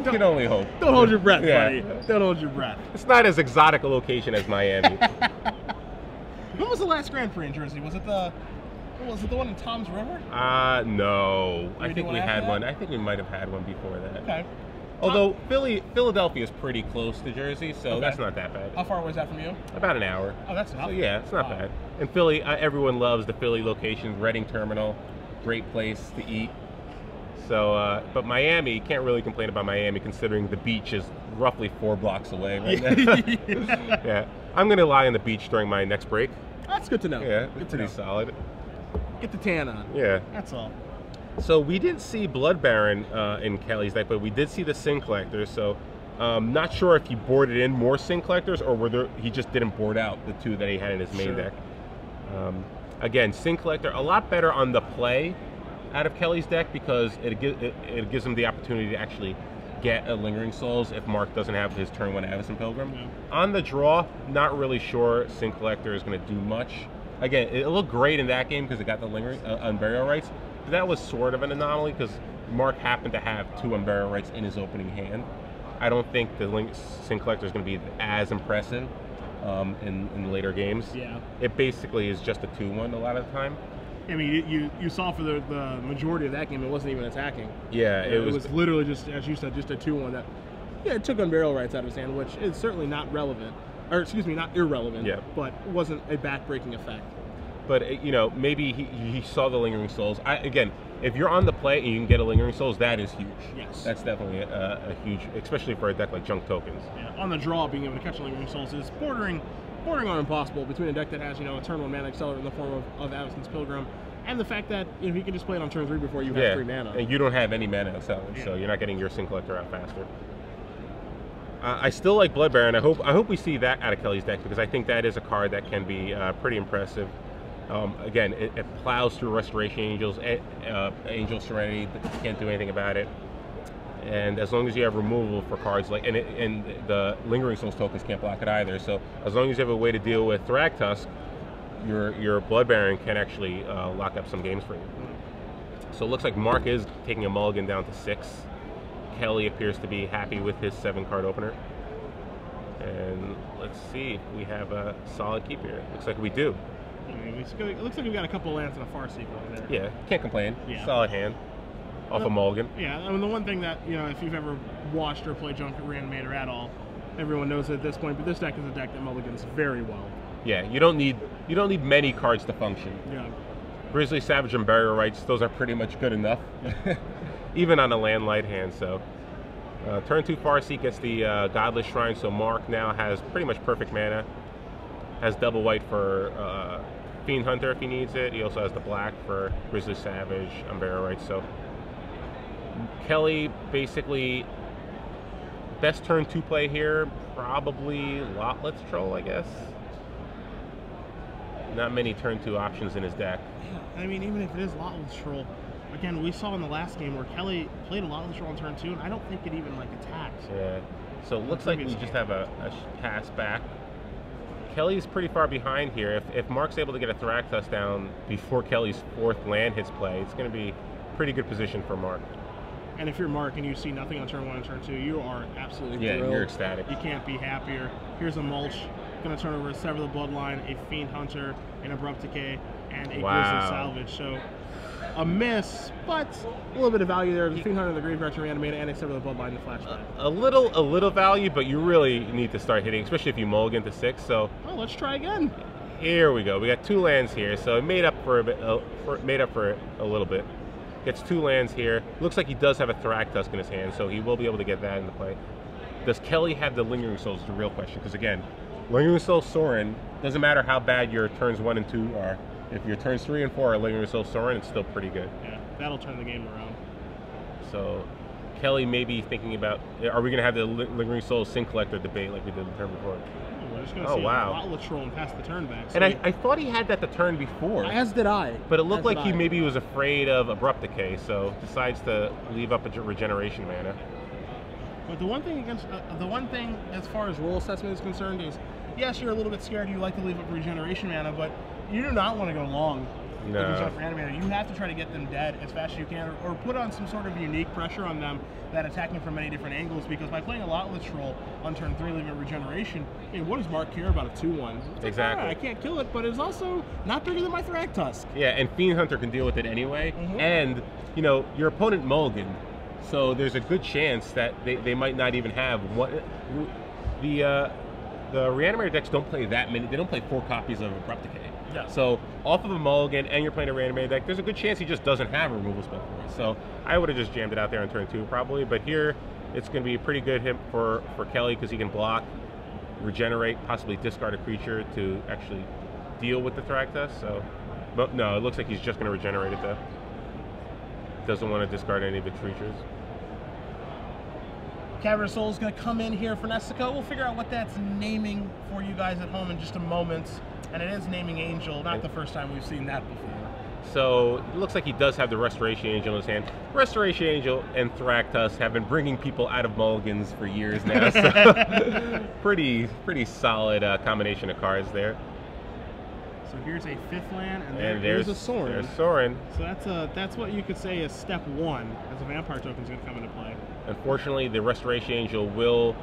You can only hope. Don't hold your breath, buddy. Don't hold your breath. It's not as exotic a location as Miami. When was the last Grand Prix in Jersey? Was it the one in Tom's River? No. I think we had one. I think we might have had one before that. Okay. Although Philadelphia is pretty close to Jersey, so that's not that bad. How far was that from you? About an hour. Oh, that's not bad. So, yeah, it's not bad. And Philly, everyone loves the Philly location. Reading Terminal, great place to eat. So, but Miami, you can't really complain about Miami considering the beach is roughly 4 blocks away right now. Yeah. I'm going to lie on the beach during my next break. That's good to know. Yeah, it's pretty solid. Get the tan on. Yeah. That's all. So we didn't see Blood Baron in Kelly's deck, but we did see the Sin Collector. So not sure if he boarded in more Sin Collectors or whether he just didn't board out the two that he had in his main deck. Again, Sin Collector, a lot better on the play out of Kelly's deck, because it gives him the opportunity to actually get a Lingering Souls if Mark doesn't have his turn 1 Avacyn Pilgrim. Yeah. On the draw, not really sure Sin Collector is going to do much. Again, it looked great in that game because it got the Lingering Unburial Rites, but that was sort of an anomaly because Mark happened to have 2 Unburial Rites in his opening hand. I don't think the Sin Collector is going to be as impressive in later games. Yeah. It basically is just a 2-1 a lot of the time. I mean, you saw for the majority of that game, it wasn't even attacking. Yeah, it was literally just, as you said, just a 2-1 that, yeah, it took Unburial Rites out of his hand, which is certainly not relevant, or excuse me, not irrelevant, yeah. But it wasn't a back-breaking effect. But, maybe he saw the Lingering Souls. Again, if you're on the play and you can get a Lingering Souls, that is huge. Yes. That's definitely a huge, especially for a deck like Junk Tokens. Yeah, on the draw, being able to catch a Lingering Souls is bordering on impossible between a deck that has, a turn 1 mana accelerator in the form of Avacyn's Pilgrim, and the fact that, you can just play it on turn 3 before you have 3 mana. And you don't have any mana accelerator, so you're not getting your Sin Collector out faster. I still like Blood Baron. I hope we see that out of Kelly's deck, because I think that is a card that can be pretty impressive. Again, it plows through Restoration Angels, Angel of Serenity, but you can't do anything about it. And as long as you have removal for cards like, and the Lingering Souls tokens can't block it either. So as long as you have a way to deal with Thragtusk, your Blood Baron can actually lock up some games for you. So it looks like Mark is taking a mulligan down to 6. Kelly appears to be happy with his 7-card opener. And let's see if we have a solid keep here. Looks like we do. I mean, it looks like we've got a couple of lands and a Farseek there. Yeah, can't complain. Yeah. Solid hand. Off a mulligan. Yeah, I mean, the one thing that, if you've ever watched or played Junk Reanimator at all, everyone knows at this point, but this deck is a deck that mulligans very well. Yeah, you don't need many cards to function. Yeah. Grizzly Salvage and Burial Rites, those are pretty much good enough. Even on a land light hand, so. Turn 2 Farseek gets the Godless Shrine, so Mark now has pretty much perfect mana. Has double white for Fiend Hunter if he needs it. He also has the black for Grizzly Salvage, Unburial Rites, so. Kelly, basically, best turn 2 play here, probably Lotleth Troll, I guess. Not many turn 2 options in his deck. Yeah, I mean, even if it is Lotleth Troll, again, we saw in the last game where Kelly played a Lotleth Troll on turn 2, and I don't think it even, attacked. Yeah, so it looks like we just have a pass back. Kelly's pretty far behind here. If Mark's able to get a Thragtusk down before Kelly's 4th land hits play, it's going to be a pretty good position for Mark. And if you're Mark and you see nothing on turn 1 and turn 2, you are absolutely thrilled. Yeah, you're ecstatic. You can't be happier. Here's a Mulch. Going to turn over a Sever the Bloodline, a Fiend Hunter, an Abrupt Decay, and a Grizzly Salvage. So a miss, but a little bit of value there. The Fiend Hunter, the Graveyard to Reanimator, and a Sever the Bloodline to flashback. A little value, but you really need to start hitting, especially if you mulligan to 6. So, well, let's try again. Here we go. We got two lands here, so it made up for a bit, made up for a little bit. Gets two lands here. Looks like he does have a Thragtusk in his hand, so he will be able to get that into play. Does Kelly have the Lingering Souls is the real question, because again, Lingering Souls Sorin, doesn't matter how bad your turns 1 and 2 are. If your turns 3 and 4 are Lingering Souls Sorin, it's still pretty good. Yeah, that'll turn the game around. So Kelly may be thinking about, are we going to have the Lingering Souls Sin Collector debate like we did the turn before? We're just going to see Lotleth Troll and pass the turn back. So and I thought he had that the turn before. As did I. But it looked like he maybe was afraid of Abrupt Decay, so decides to leave up a regeneration mana. But the one thing against the one thing as far as rule assessment is concerned is, yes, you're a little bit scared. You like to leave up regeneration mana, but you do not want to go long. No. You have to try to get them dead as fast as you can, or put on some sort of unique pressure on them that attack them from many different angles, because by playing a Lotleth Troll on turn 3 leaving regeneration, I mean, what does Mark care about a 2-1? Exactly. Like, I can't kill it, but it's also not bigger than my Thragtusk. Yeah, and Fiend Hunter can deal with it anyway, and you know, your opponent mulliganed, so there's a good chance that they might not even have one. The Reanimator decks don't play that many. They don't play 4 copies of Abrupt Decay. Yeah. So off of a mulligan and you're playing a Reanimator deck, there's a good chance he just doesn't have a removal spell for it. So I would have just jammed it out there on turn 2 probably, but here it's going to be a pretty good hit for Kelly, because he can block, regenerate, possibly discard a creature to actually deal with the Thragtusk. So, but no, it looks like he's just going to regenerate it though. Doesn't want to discard any of its creatures. Cavern of Soul is going to come in here for Nestico. We'll figure out what that's naming for you guys at home in just a moment. And it is naming Angel, not the first time we've seen that before. So it looks like he does have the Restoration Angel in his hand. Restoration Angel and Thragtusk have been bringing people out of mulligans for years now. So pretty solid combination of cards there. So here's a 5th land, and there's a Sorin. There's Sorin. So that's what you could say is step 1, as a vampire token's going to come into play. Unfortunately, the Restoration Angel will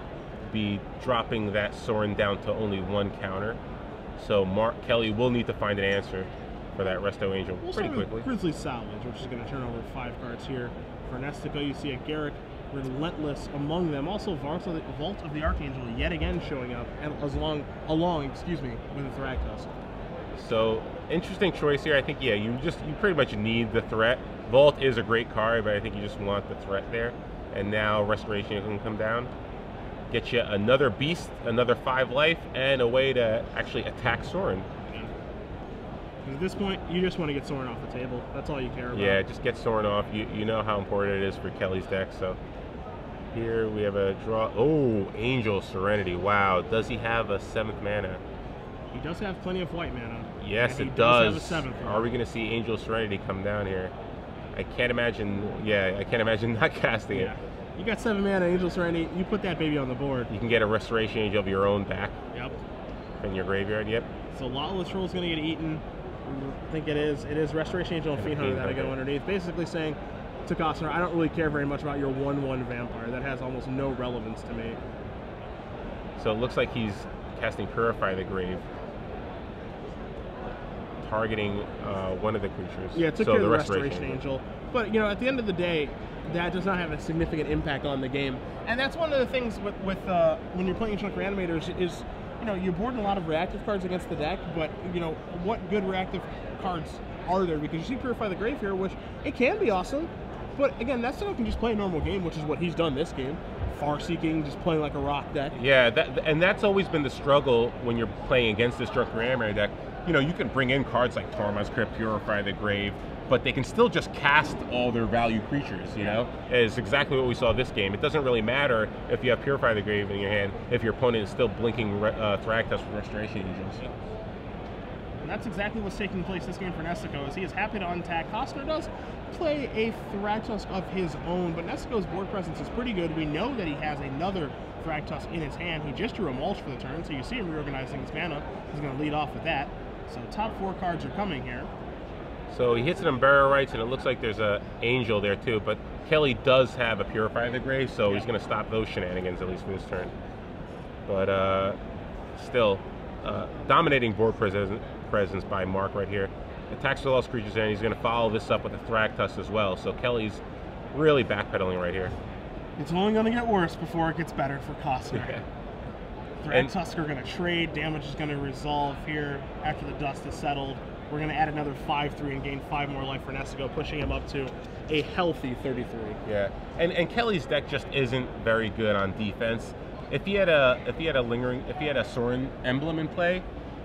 be dropping that Sorin down to only 1 counter. So Mark Kelly will need to find an answer for that Resto Angel pretty quickly. Grizzly Salvage, which is going to turn over 5 cards here. For Nestico, you see a Garruk, Relentless among them. Also, Vault of the Archangel yet again showing up, and along with the Thragtusk. So interesting choice here. I think you pretty much need the threat. Vault is a great card, but I think you just want the threat there. And now Restoration can come down, get you another beast, another 5 life, and a way to actually attack Sorin. Yeah. At this point, you just want to get Sorin off the table. That's all you care about. Yeah, just get Sorin off. You know how important it is for Kelly's deck. So here we have a draw. Oh, Angel Serenity. Wow. Does he have a 7th mana? He does have plenty of white mana. Yes, it does. Are we going to see Angel Serenity come down here? I can't imagine. Yeah, I can't imagine not casting it. You got 7 mana, Angel Serenity. You put that baby on the board. You can get a Restoration Angel of your own back. Yep. From your graveyard. Yep. So Lotleth Troll is going to get eaten. I think it is. It is Restoration Angel and Fiend Hunter that'll go underneath. Basically saying to Kostner, I don't really care very much about your 1/1 vampire. That has almost no relevance to me. So it looks like he's casting Purify the Grave, targeting one of the creatures. Yeah, it took care of the Restoration Angel. But, you know, at the end of the day, that does not have a significant impact on the game. And that's one of the things with when you're playing Junk Reanimators is, you know, you're boarding a lot of reactive cards against the deck, but, you know, what good reactive cards are there? Because you see Purify the Grave here, which it can be awesome, but, again, that's so you can just play a normal game, which is what he's done this game. Farseeking, just playing like a rock deck. Yeah, and that's always been the struggle when you're playing against this Junk Reanimator deck. You know, you can bring in cards like Torma's Crypt, Purify the Grave, but they can still just cast all their value creatures, you know? It's exactly what we saw this game. It doesn't really matter if you have Purify the Grave in your hand if your opponent is still blinking Thragtusk with Restoration Angels. Yeah. And that's exactly what's taking place this game for Nestico, is he is happy to untack. Kostner does play a Thragtusk of his own, but Nestico's board presence is pretty good. We know that he has another Thragtusk in his hand. He just drew a Mulch for the turn, so you see him reorganizing his mana. He's going to lead off with that. So top 4 cards are coming here. So he hits an Unburial Rites, and it looks like there's an Angel there too, but Kelly does have a Purify of the Grave, so he's going to stop those shenanigans at least for this turn. But still, dominating board presence by Mark right here. Attacks the lost creatures, and he's going to follow this up with a Thragtusk as well, so Kelly's really backpedaling right here. It's only going to get worse before it gets better for Kostner. Thragtusk are going to trade. Damage is going to resolve here after the dust is settled. We're going to add another 5-3 and gain 5 more life for Nestico, pushing him up to a healthy 33. Yeah, and Kelly's deck just isn't very good on defense. If he had a Sorin emblem in play,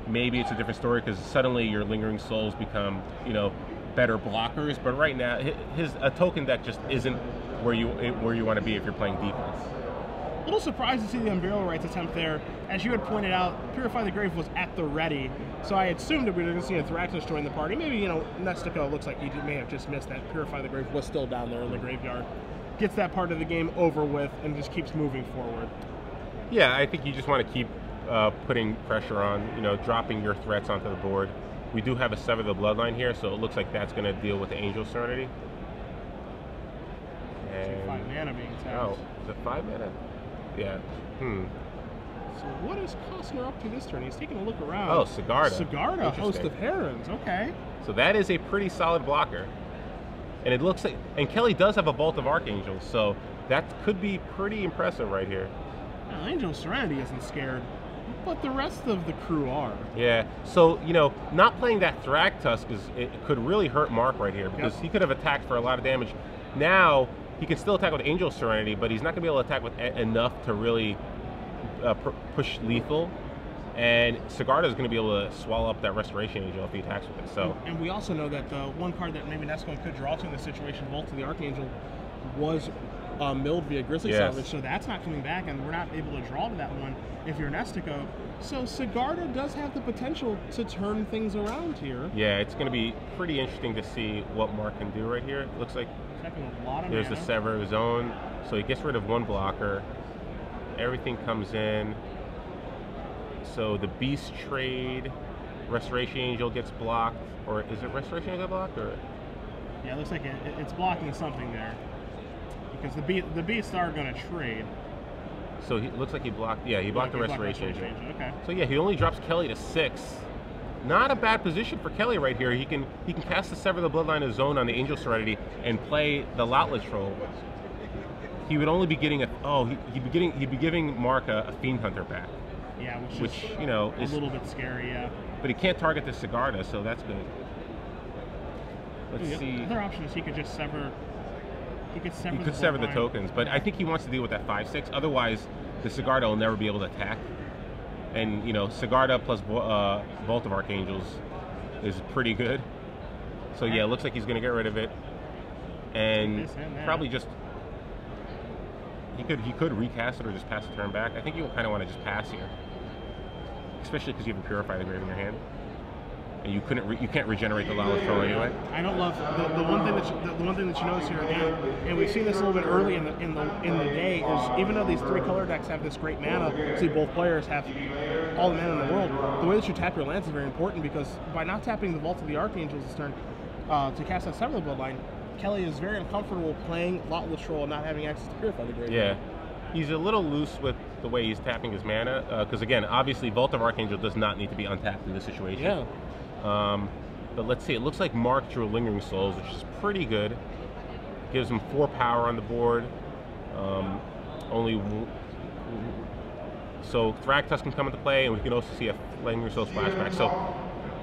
maybe it's a different story because suddenly your Lingering Souls become, you know, better blockers. But right now, a token deck just isn't where you want to be if you're playing defense. A little surprised to see the Unburial Rites attempt there. As you had pointed out, Purify the Grave was at the ready, so I assumed that we were going to see a Thragtusk join the party. Maybe, you know, Nestico looks like he may have just missed that. Purify the Grave was still down there in the graveyard. Gets that part of the game over with and just keeps moving forward. Yeah, I think you just want to keep putting pressure on, you know, dropping your threats onto the board. We do have a Sever the Bloodline here, so it looks like that's going to deal with the Angel of Serenity. And 5 mana being tapped. Oh, is it 5 mana? Yeah. Hmm. So what is Kostner up to this turn? He's taking a look around. Oh, Sigarda. Sigarda, Host of Herons. Okay. So that is a pretty solid blocker, and it looks like, and Kelly does have a Vault of Archangel, so that could be pretty impressive right here. Now, Angel of Serenity isn't scared, but the rest of the crew are. Yeah. So, you know, not playing that Thragtusk could really hurt Mark right here because he could have attacked for a lot of damage. Now, he can still attack with Angel of Serenity, but he's not going to be able to attack with enough to really push lethal. And Sigarda is going to be able to swallow up that Restoration Angel if he attacks with it. So. And we also know that the one card that maybe Nestico could draw to in this situation, Vault of the Archangel, was milled via Grizzly Salvage, so that's not coming back, and we're not able to draw to that one if you're Nestico. So Sigarda does have the potential to turn things around here. Yeah, it's going to be pretty interesting to see what Mark can do right here. It looks like there's the Sever Zone, so he gets rid of one blocker. Everything comes in. So the Beast trade, Restoration Angel gets blocked, or is it Restoration Angel blocked? Or? Yeah, it looks like it's blocking something there, because the Beasts are going to trade. So it looks like he blocked, yeah, he blocked the Restoration Angel. Okay. So yeah, he only drops Kelly to 6. Not a bad position for Kelly right here. He can cast the Sever the Bloodline of Zone on the Angel Serenity and play the Lotleth Troll. He would only be getting he'd be giving Mark a Fiend Hunter back. Yeah, which you know is a little bit scary. Yeah. But he can't target the Sigarda, so that's good. Let's see. The other option is he could just sever. He could sever the tokens, but I think he wants to deal with that 5/6. Otherwise, the Sigarda will never be able to attack. And, you know, Sigarda plus Vault of Archangels is pretty good. So, yeah, it looks like he's going to get rid of it. And probably just... He could recast it or just pass the turn back. I think you'll kind of want to just pass here. Especially because you have a Purify the Grave in your hand. And you can't regenerate the Lotleth Troll anyway. I don't love the one thing that you notice here, and we've seen this a little bit early in the day, is even though these 3-color decks have this great mana, see both players have all the mana in the world. The way that you tap your lands is very important, because by not tapping the Vault of the Archangels this turn to cast that Sever the Bloodline, Kelly is very uncomfortable playing Lotleth Troll and not having access to Purify the Grave. Yeah, he's a little loose with the way he's tapping his mana, because again, obviously Vault of Archangel does not need to be untapped in this situation. Yeah. But let's see, it looks like Mark drew Lingering Souls, which is pretty good. Gives him 4 power on the board. So Thragtusk can come into play, and we can also see a Lingering Souls flashback. So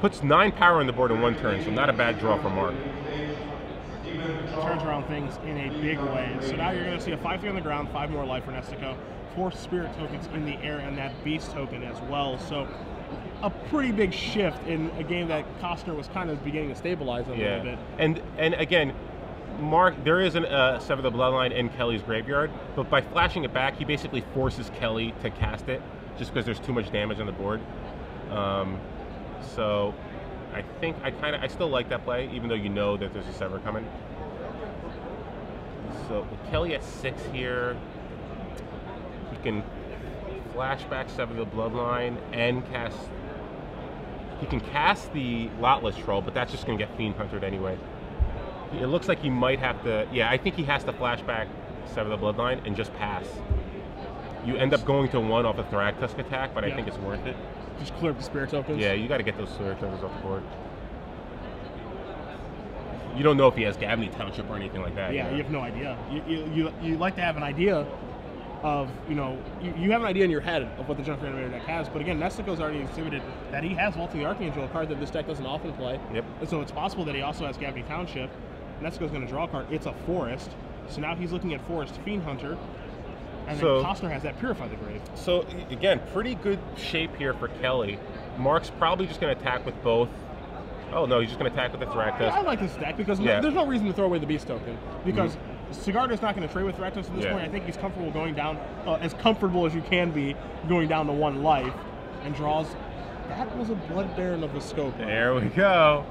puts 9 power on the board in 1 turn, so not a bad draw for Mark. Turns around things in a big way. So now you're going to see a 5-3 on the ground, 5 more life for Nestico, 4 spirit tokens in the air, and that Beast token as well. So a pretty big shift in a game that Kostner was kind of beginning to stabilize a little bit. And again, Mark, there is a Sever the Bloodline in Kelly's graveyard, but by flashing it back, he basically forces Kelly to cast it just because there's too much damage on the board. So I think I still like that play, even though you know that there's a Sever coming. So Kelly at 6 here, he can flashback Sever the Bloodline and cast. He can cast the Lotless Troll, but that's just going to get Fiend Huntered anyway. It looks like he might have to... Yeah, I think he has to flashback Sever the Bloodline and just pass. You end up going to 1 off a Thragtusk attack, but I think it's worth it. Just clear up the Spirit Tokens? Yeah, you got to get those Spirit Tokens off the board. You don't know if he has Gavony Township or anything like that. Yeah, you know? You have no idea. You like to have an idea, of, you know, you have an idea in your head of what the Junk Reanimator deck has, but again, Nestico's already exhibited that he has Vault of the Archangel, a card that this deck doesn't often play. Yep. And so it's possible that he also has Gavony Township. Nestico's going to draw a card. It's a Forest. So now he's looking at Forest Fiend Hunter, and so, then Kostner has that Purify the Grave. So again, pretty good shape here for Kelly. Mark's probably just going to attack with both. Oh no, he's just going to attack with the Thragtusk. I like this deck because there's no reason to throw away the Beast token, because Sigarda's not going to trade with Thragtusk at this point. I think he's comfortable going down, as comfortable as you can be, going down to one life, and draws. That was a Blood Baron of Vizkopa. There we go.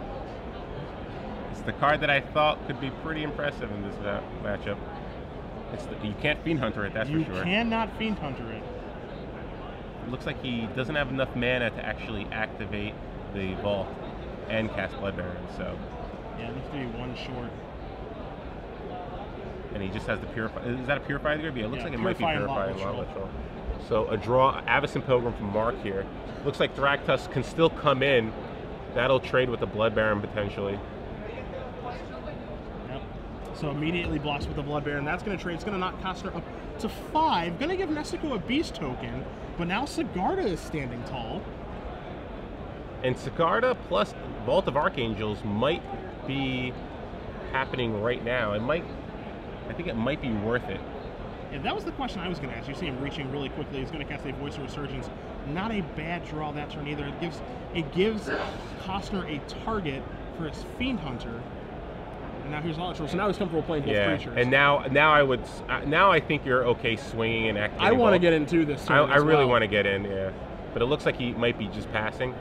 It's the card that I thought could be pretty impressive in this matchup. It's the, you can't Fiend Hunter it, that's for sure. You cannot Fiend Hunter it. It looks like he doesn't have enough mana to actually activate the vault and cast Blood Baron, so. Yeah, it looks to be one short. And he just has the Purify. Is that a Purify the Grave? Yeah, it looks like it might be Purify and Lotleth Troll. So a draw, Avacyn Pilgrim from Mark here. Looks like Thragtusk can still come in. That'll trade with the Blood Baron potentially. Yep. So immediately blocks with the Blood Baron. That's going to trade. It's going to knock Kostner up to 5. Going to give Nestico a Beast token, but now Sigarda is standing tall. And Sigarda plus Vault of Archangels might be happening right now. It might. I think it might be worth it. Yeah, that was the question I was going to ask. You see him reaching really quickly. He's going to cast a Voice of Resurgence. Not a bad draw that turn either. It gives Kostner a target for his Fiend Hunter. And now here's Lotleth Troll. So now he's comfortable playing both creatures. And now I think you're okay swinging and activating. I want to get into this turn. I really want to get in. Yeah, but it looks like he might be just passing.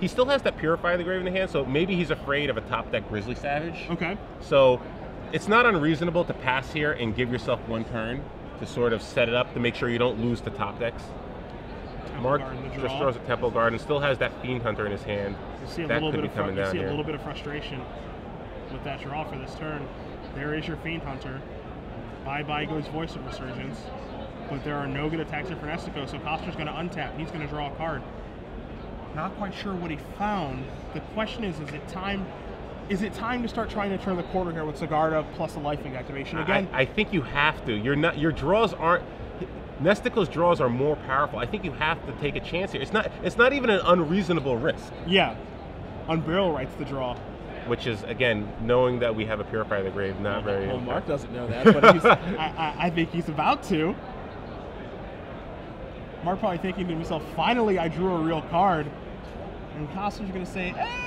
He still has that Purify the Grave in the hand, so maybe he's afraid of a top deck Grizzly Savage. Okay. So. It's not unreasonable to pass here and give yourself one turn to sort of set it up to make sure you don't lose the top decks. Mark just throws a Temple Guard and still has that Fiend Hunter in his hand. You see a little bit of frustration with that draw for this turn. There is your Fiend Hunter. Bye-bye goes Voice of Resurgence. But there are no good attacks here for Nestico, so Kostner's going to untap. He's going to draw a card. Not quite sure what he found. The question is it time... Is it time to start trying to turn the corner here with Sigarda plus a life link activation again? I think you have to. You're not. Your draws aren't. Nestico's draws are more powerful. I think you have to take a chance here. It's not even an unreasonable risk. Yeah. Unburial Rites the draw. Which is again knowing that we have a Purify the Grave. Not very. Well, Mark doesn't know that, but he's, I think he's about to. Mark probably thinking to himself, "Finally, I drew a real card," and Kostner's going to say, "Hey."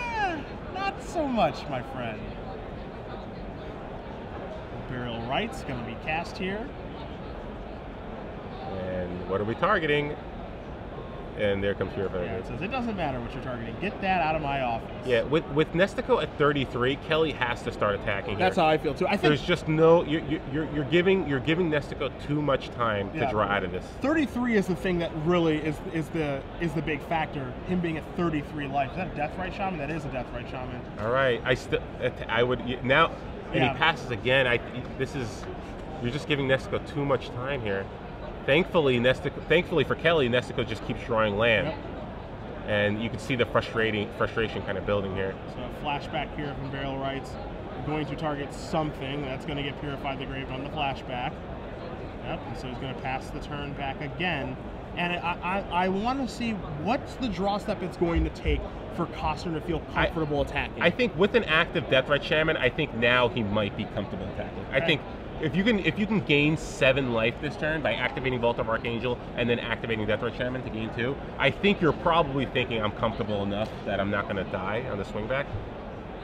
Not so much, my friend. Burial Rites going to be cast here. And what are we targeting? And there comes Purify. Yeah, it says it doesn't matter what you're targeting. Get that out of my office. Yeah, with Nestico at 33, Kelly has to start attacking. That's how I feel too. I think there's just no you're giving Nestico too much time to draw out of this. 33 is the thing that really is the big factor. Him being at 33 life. Is that a Deathrite Shaman? That is a Deathrite Shaman. All right, he passes again. You're just giving Nestico too much time here. Thankfully for Kelly, Nestico just keeps drawing land, and you can see the frustration kind of building here. So a flashback here from Unburial Rites, going to target something that's going to get Purified the Grave on the flashback. Yep, and so he's going to pass the turn back again, and I want to see what's the draw step it's going to take for Kostner to feel comfortable attacking. I think with an active Deathrite Shaman, I think now he might be comfortable attacking. Okay. I think. If you can gain 7 life this turn by activating Vault of Archangel and then activating Deathrite Shaman to gain 2, I think you're probably thinking I'm comfortable enough that I'm not going to die on the swing back.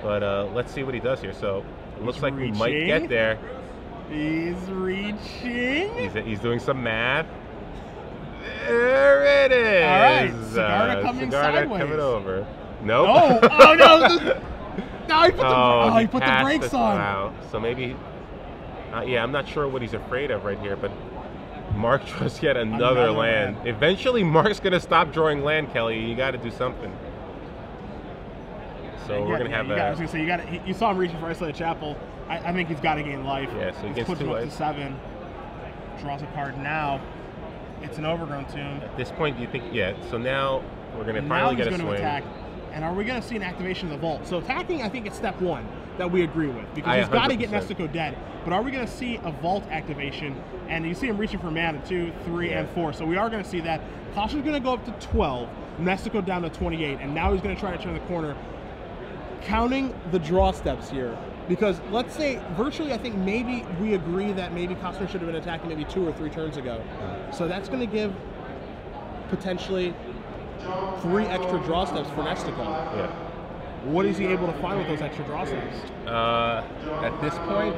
But let's see what he does here. So it looks like we might get there. He's reaching. He's doing some math. There it is. All right, Sigarda coming sideways. Coming over. Nope. Oh, oh no. No, he put the brakes on. Wow. So maybe... I'm not sure what he's afraid of right here, but Mark draws yet another land. Eventually, Mark's going to stop drawing land, Kelly. You got to do something. So we're going to have I was going to say, you saw him reaching for Isolated Chapel. I think he's got to gain life. Yeah, so he puts him up to 7. Draws a card now. It's an Overgrown Tomb. At this point, do you think... Yeah, so now we're going to finally get a swing. Now he's going to attack. And are we going to see an activation of the vault? So attacking, I think, is step one that we agree with, because he's got to get Nestico dead. But are we going to see a vault activation? And you see him reaching for mana 2, 3, and 4. So we are going to see that. Kasha's going to go up to 12, Nestico down to 28, and now he's going to try to turn the corner, counting the draw steps here. Because let's say, virtually, I think maybe we agree that maybe Kostner should have been attacking maybe 2 or 3 turns ago. So that's going to give potentially 3 extra draw steps for Nestico. Yeah. What is he able to find with those extra draw steps? At this point,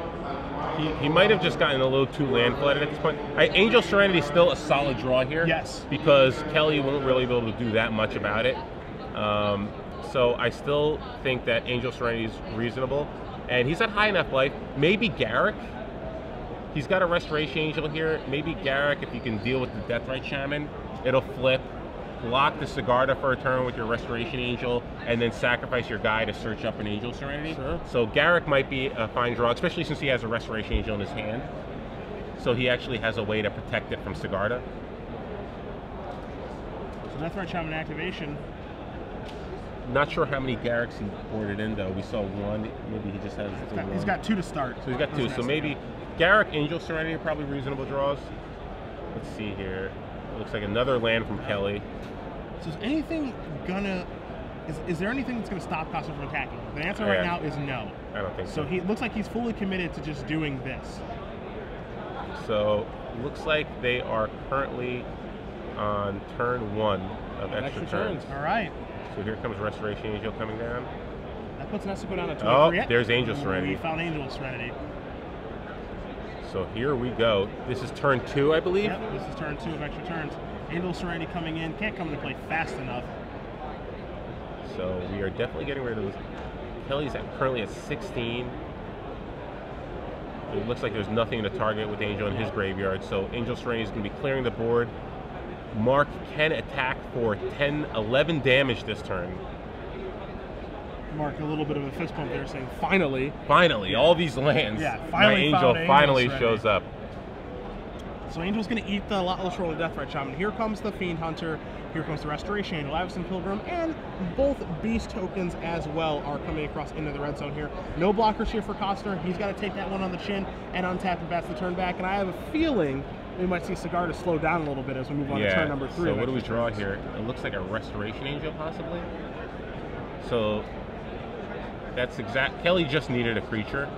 he might have just gotten a little too land flooded at this point. Angel Serenity is still a solid draw here. Yes. Because Kelly won't really be able to do that much about it. So I still think that Angel Serenity is reasonable. And he's at high enough life. Maybe Garruk. He's got a Restoration Angel here. Maybe Garruk, if you can deal with the Deathrite Shaman, it'll flip. Block the Sigarda for a turn with your Restoration Angel, and then sacrifice your guy to search up an Angel Serenity. Sure. So Garruk might be a fine draw, especially since he has a Restoration Angel in his hand. So he actually has a way to protect it from Sigarda. So Deathrite Shaman activation. Not sure how many Garruks he boarded in, though. We saw one. Maybe he just has one. He's got 2 to start. So he's got 2. So maybe Garruk, Angel Serenity are probably reasonable draws. Let's see here. It looks like another land from Kelly. So is anything gonna... Is there anything that's going to stop Kostner from attacking? The answer right now is no. I don't think so. So he looks like he's fully committed to just doing this. So looks like they are currently on turn 1 of extra turns. All right. So here comes Restoration Angel coming down. That puts Nestico down to 23. Oh, there's Angel Serenity. We found Angel Serenity. So here we go. This is turn 2, I believe. Yep, this is turn 2 of extra turns. Angel Serenity coming in. Can't come into play fast enough. So we are definitely getting rid of those. Kelly's currently at 16. It looks like there's nothing to target with Angel in his graveyard. So Angel Serenity is going to be clearing the board. Mark can attack for 10, 11 damage this turn. Mark, a little bit of a fist pump there, saying, finally. Finally, all these lands. Yeah, finally. My Angel finally shows up. So Angel's going to eat the Lotleth Troll of Deathrite Shaman. Here comes the Fiend Hunter. Here comes the Restoration Angel, Avacyn's Pilgrim, and both Beast tokens as well are coming across into the red zone here. No blockers here for Kostner. He's got to take that one on the chin and untap and pass the turn back. And I have a feeling we might see Sigarda slow down a little bit as we move on to turn number 3. So what do we draw here? It looks like a Restoration Angel, possibly. So that's exact. Kelly just needed a creature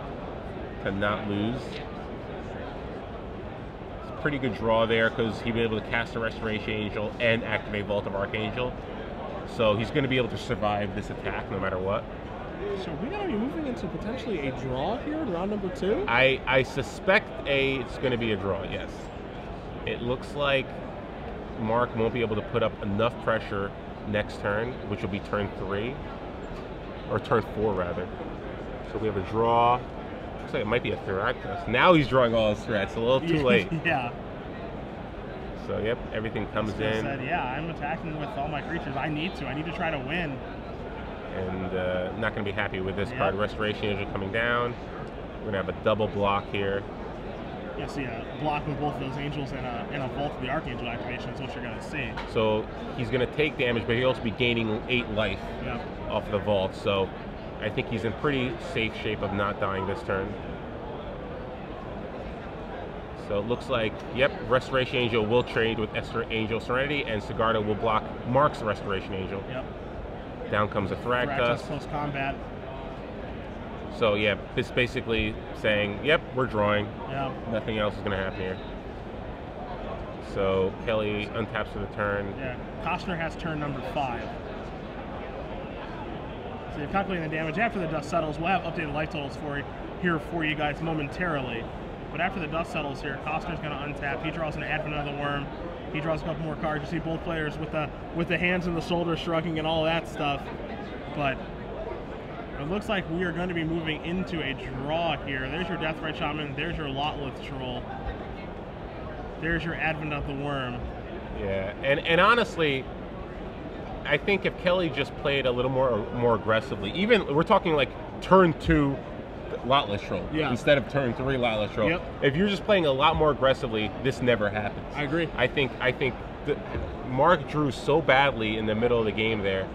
to not lose. It's a pretty good draw there because he'd be able to cast a Restoration Angel and activate Vault of Archangel. So he's going to be able to survive this attack no matter what. So we're going to be moving into potentially a draw here in round number 2? I suspect it's going to be a draw, yes. It looks like Mark won't be able to put up enough pressure next turn, which will be turn 3, or turn 4 rather. So we have a draw. Looks like it might be a Thragtusk. Now he's drawing all his threats. A little too late. Yeah. So yep, everything comes in. Said, yeah, I'm attacking with all my creatures. I need to try to win. And not going to be happy with this card. Restoration Angel coming down. We're going to have a double block here. Yeah, so block with both of those angels and a Vault of the Archangel activation is what you're going to see. So he's going to take damage, but he'll also be gaining 8 life off the vault. So I think he's in pretty safe shape of not dying this turn. So it looks like, yep, Restoration Angel will trade with Angel Serenity, and Sigarda will block Mark's Restoration Angel. Yep. Down comes a Thragtusk. Close combat. So yeah, it's basically saying, yep, we're drawing. Yeah. Nothing else is going to happen here. So Kelly untaps for the turn. Yeah, Kostner has turn number 5. So you're calculating the damage. After the dust settles, we'll have updated life totals for you guys momentarily. But after the dust settles here, Kostner's going to untap. He draws an Advent of the Worm. He draws a couple more cards. You see both players with the hands and the shoulders shrugging and all that stuff. But it looks like we are going to be moving into a draw here. There's your Deathrite Shaman. There's your Lotleth Troll. There's your Advent of the Worm. Yeah, and honestly, I think if Kelly just played a little more aggressively, even we're talking like turn 2 Lotleth Troll instead of turn 3 Lotleth Troll. Yep. If you're just playing a lot more aggressively, this never happens. I agree. I think Mark drew so badly in the middle of the game there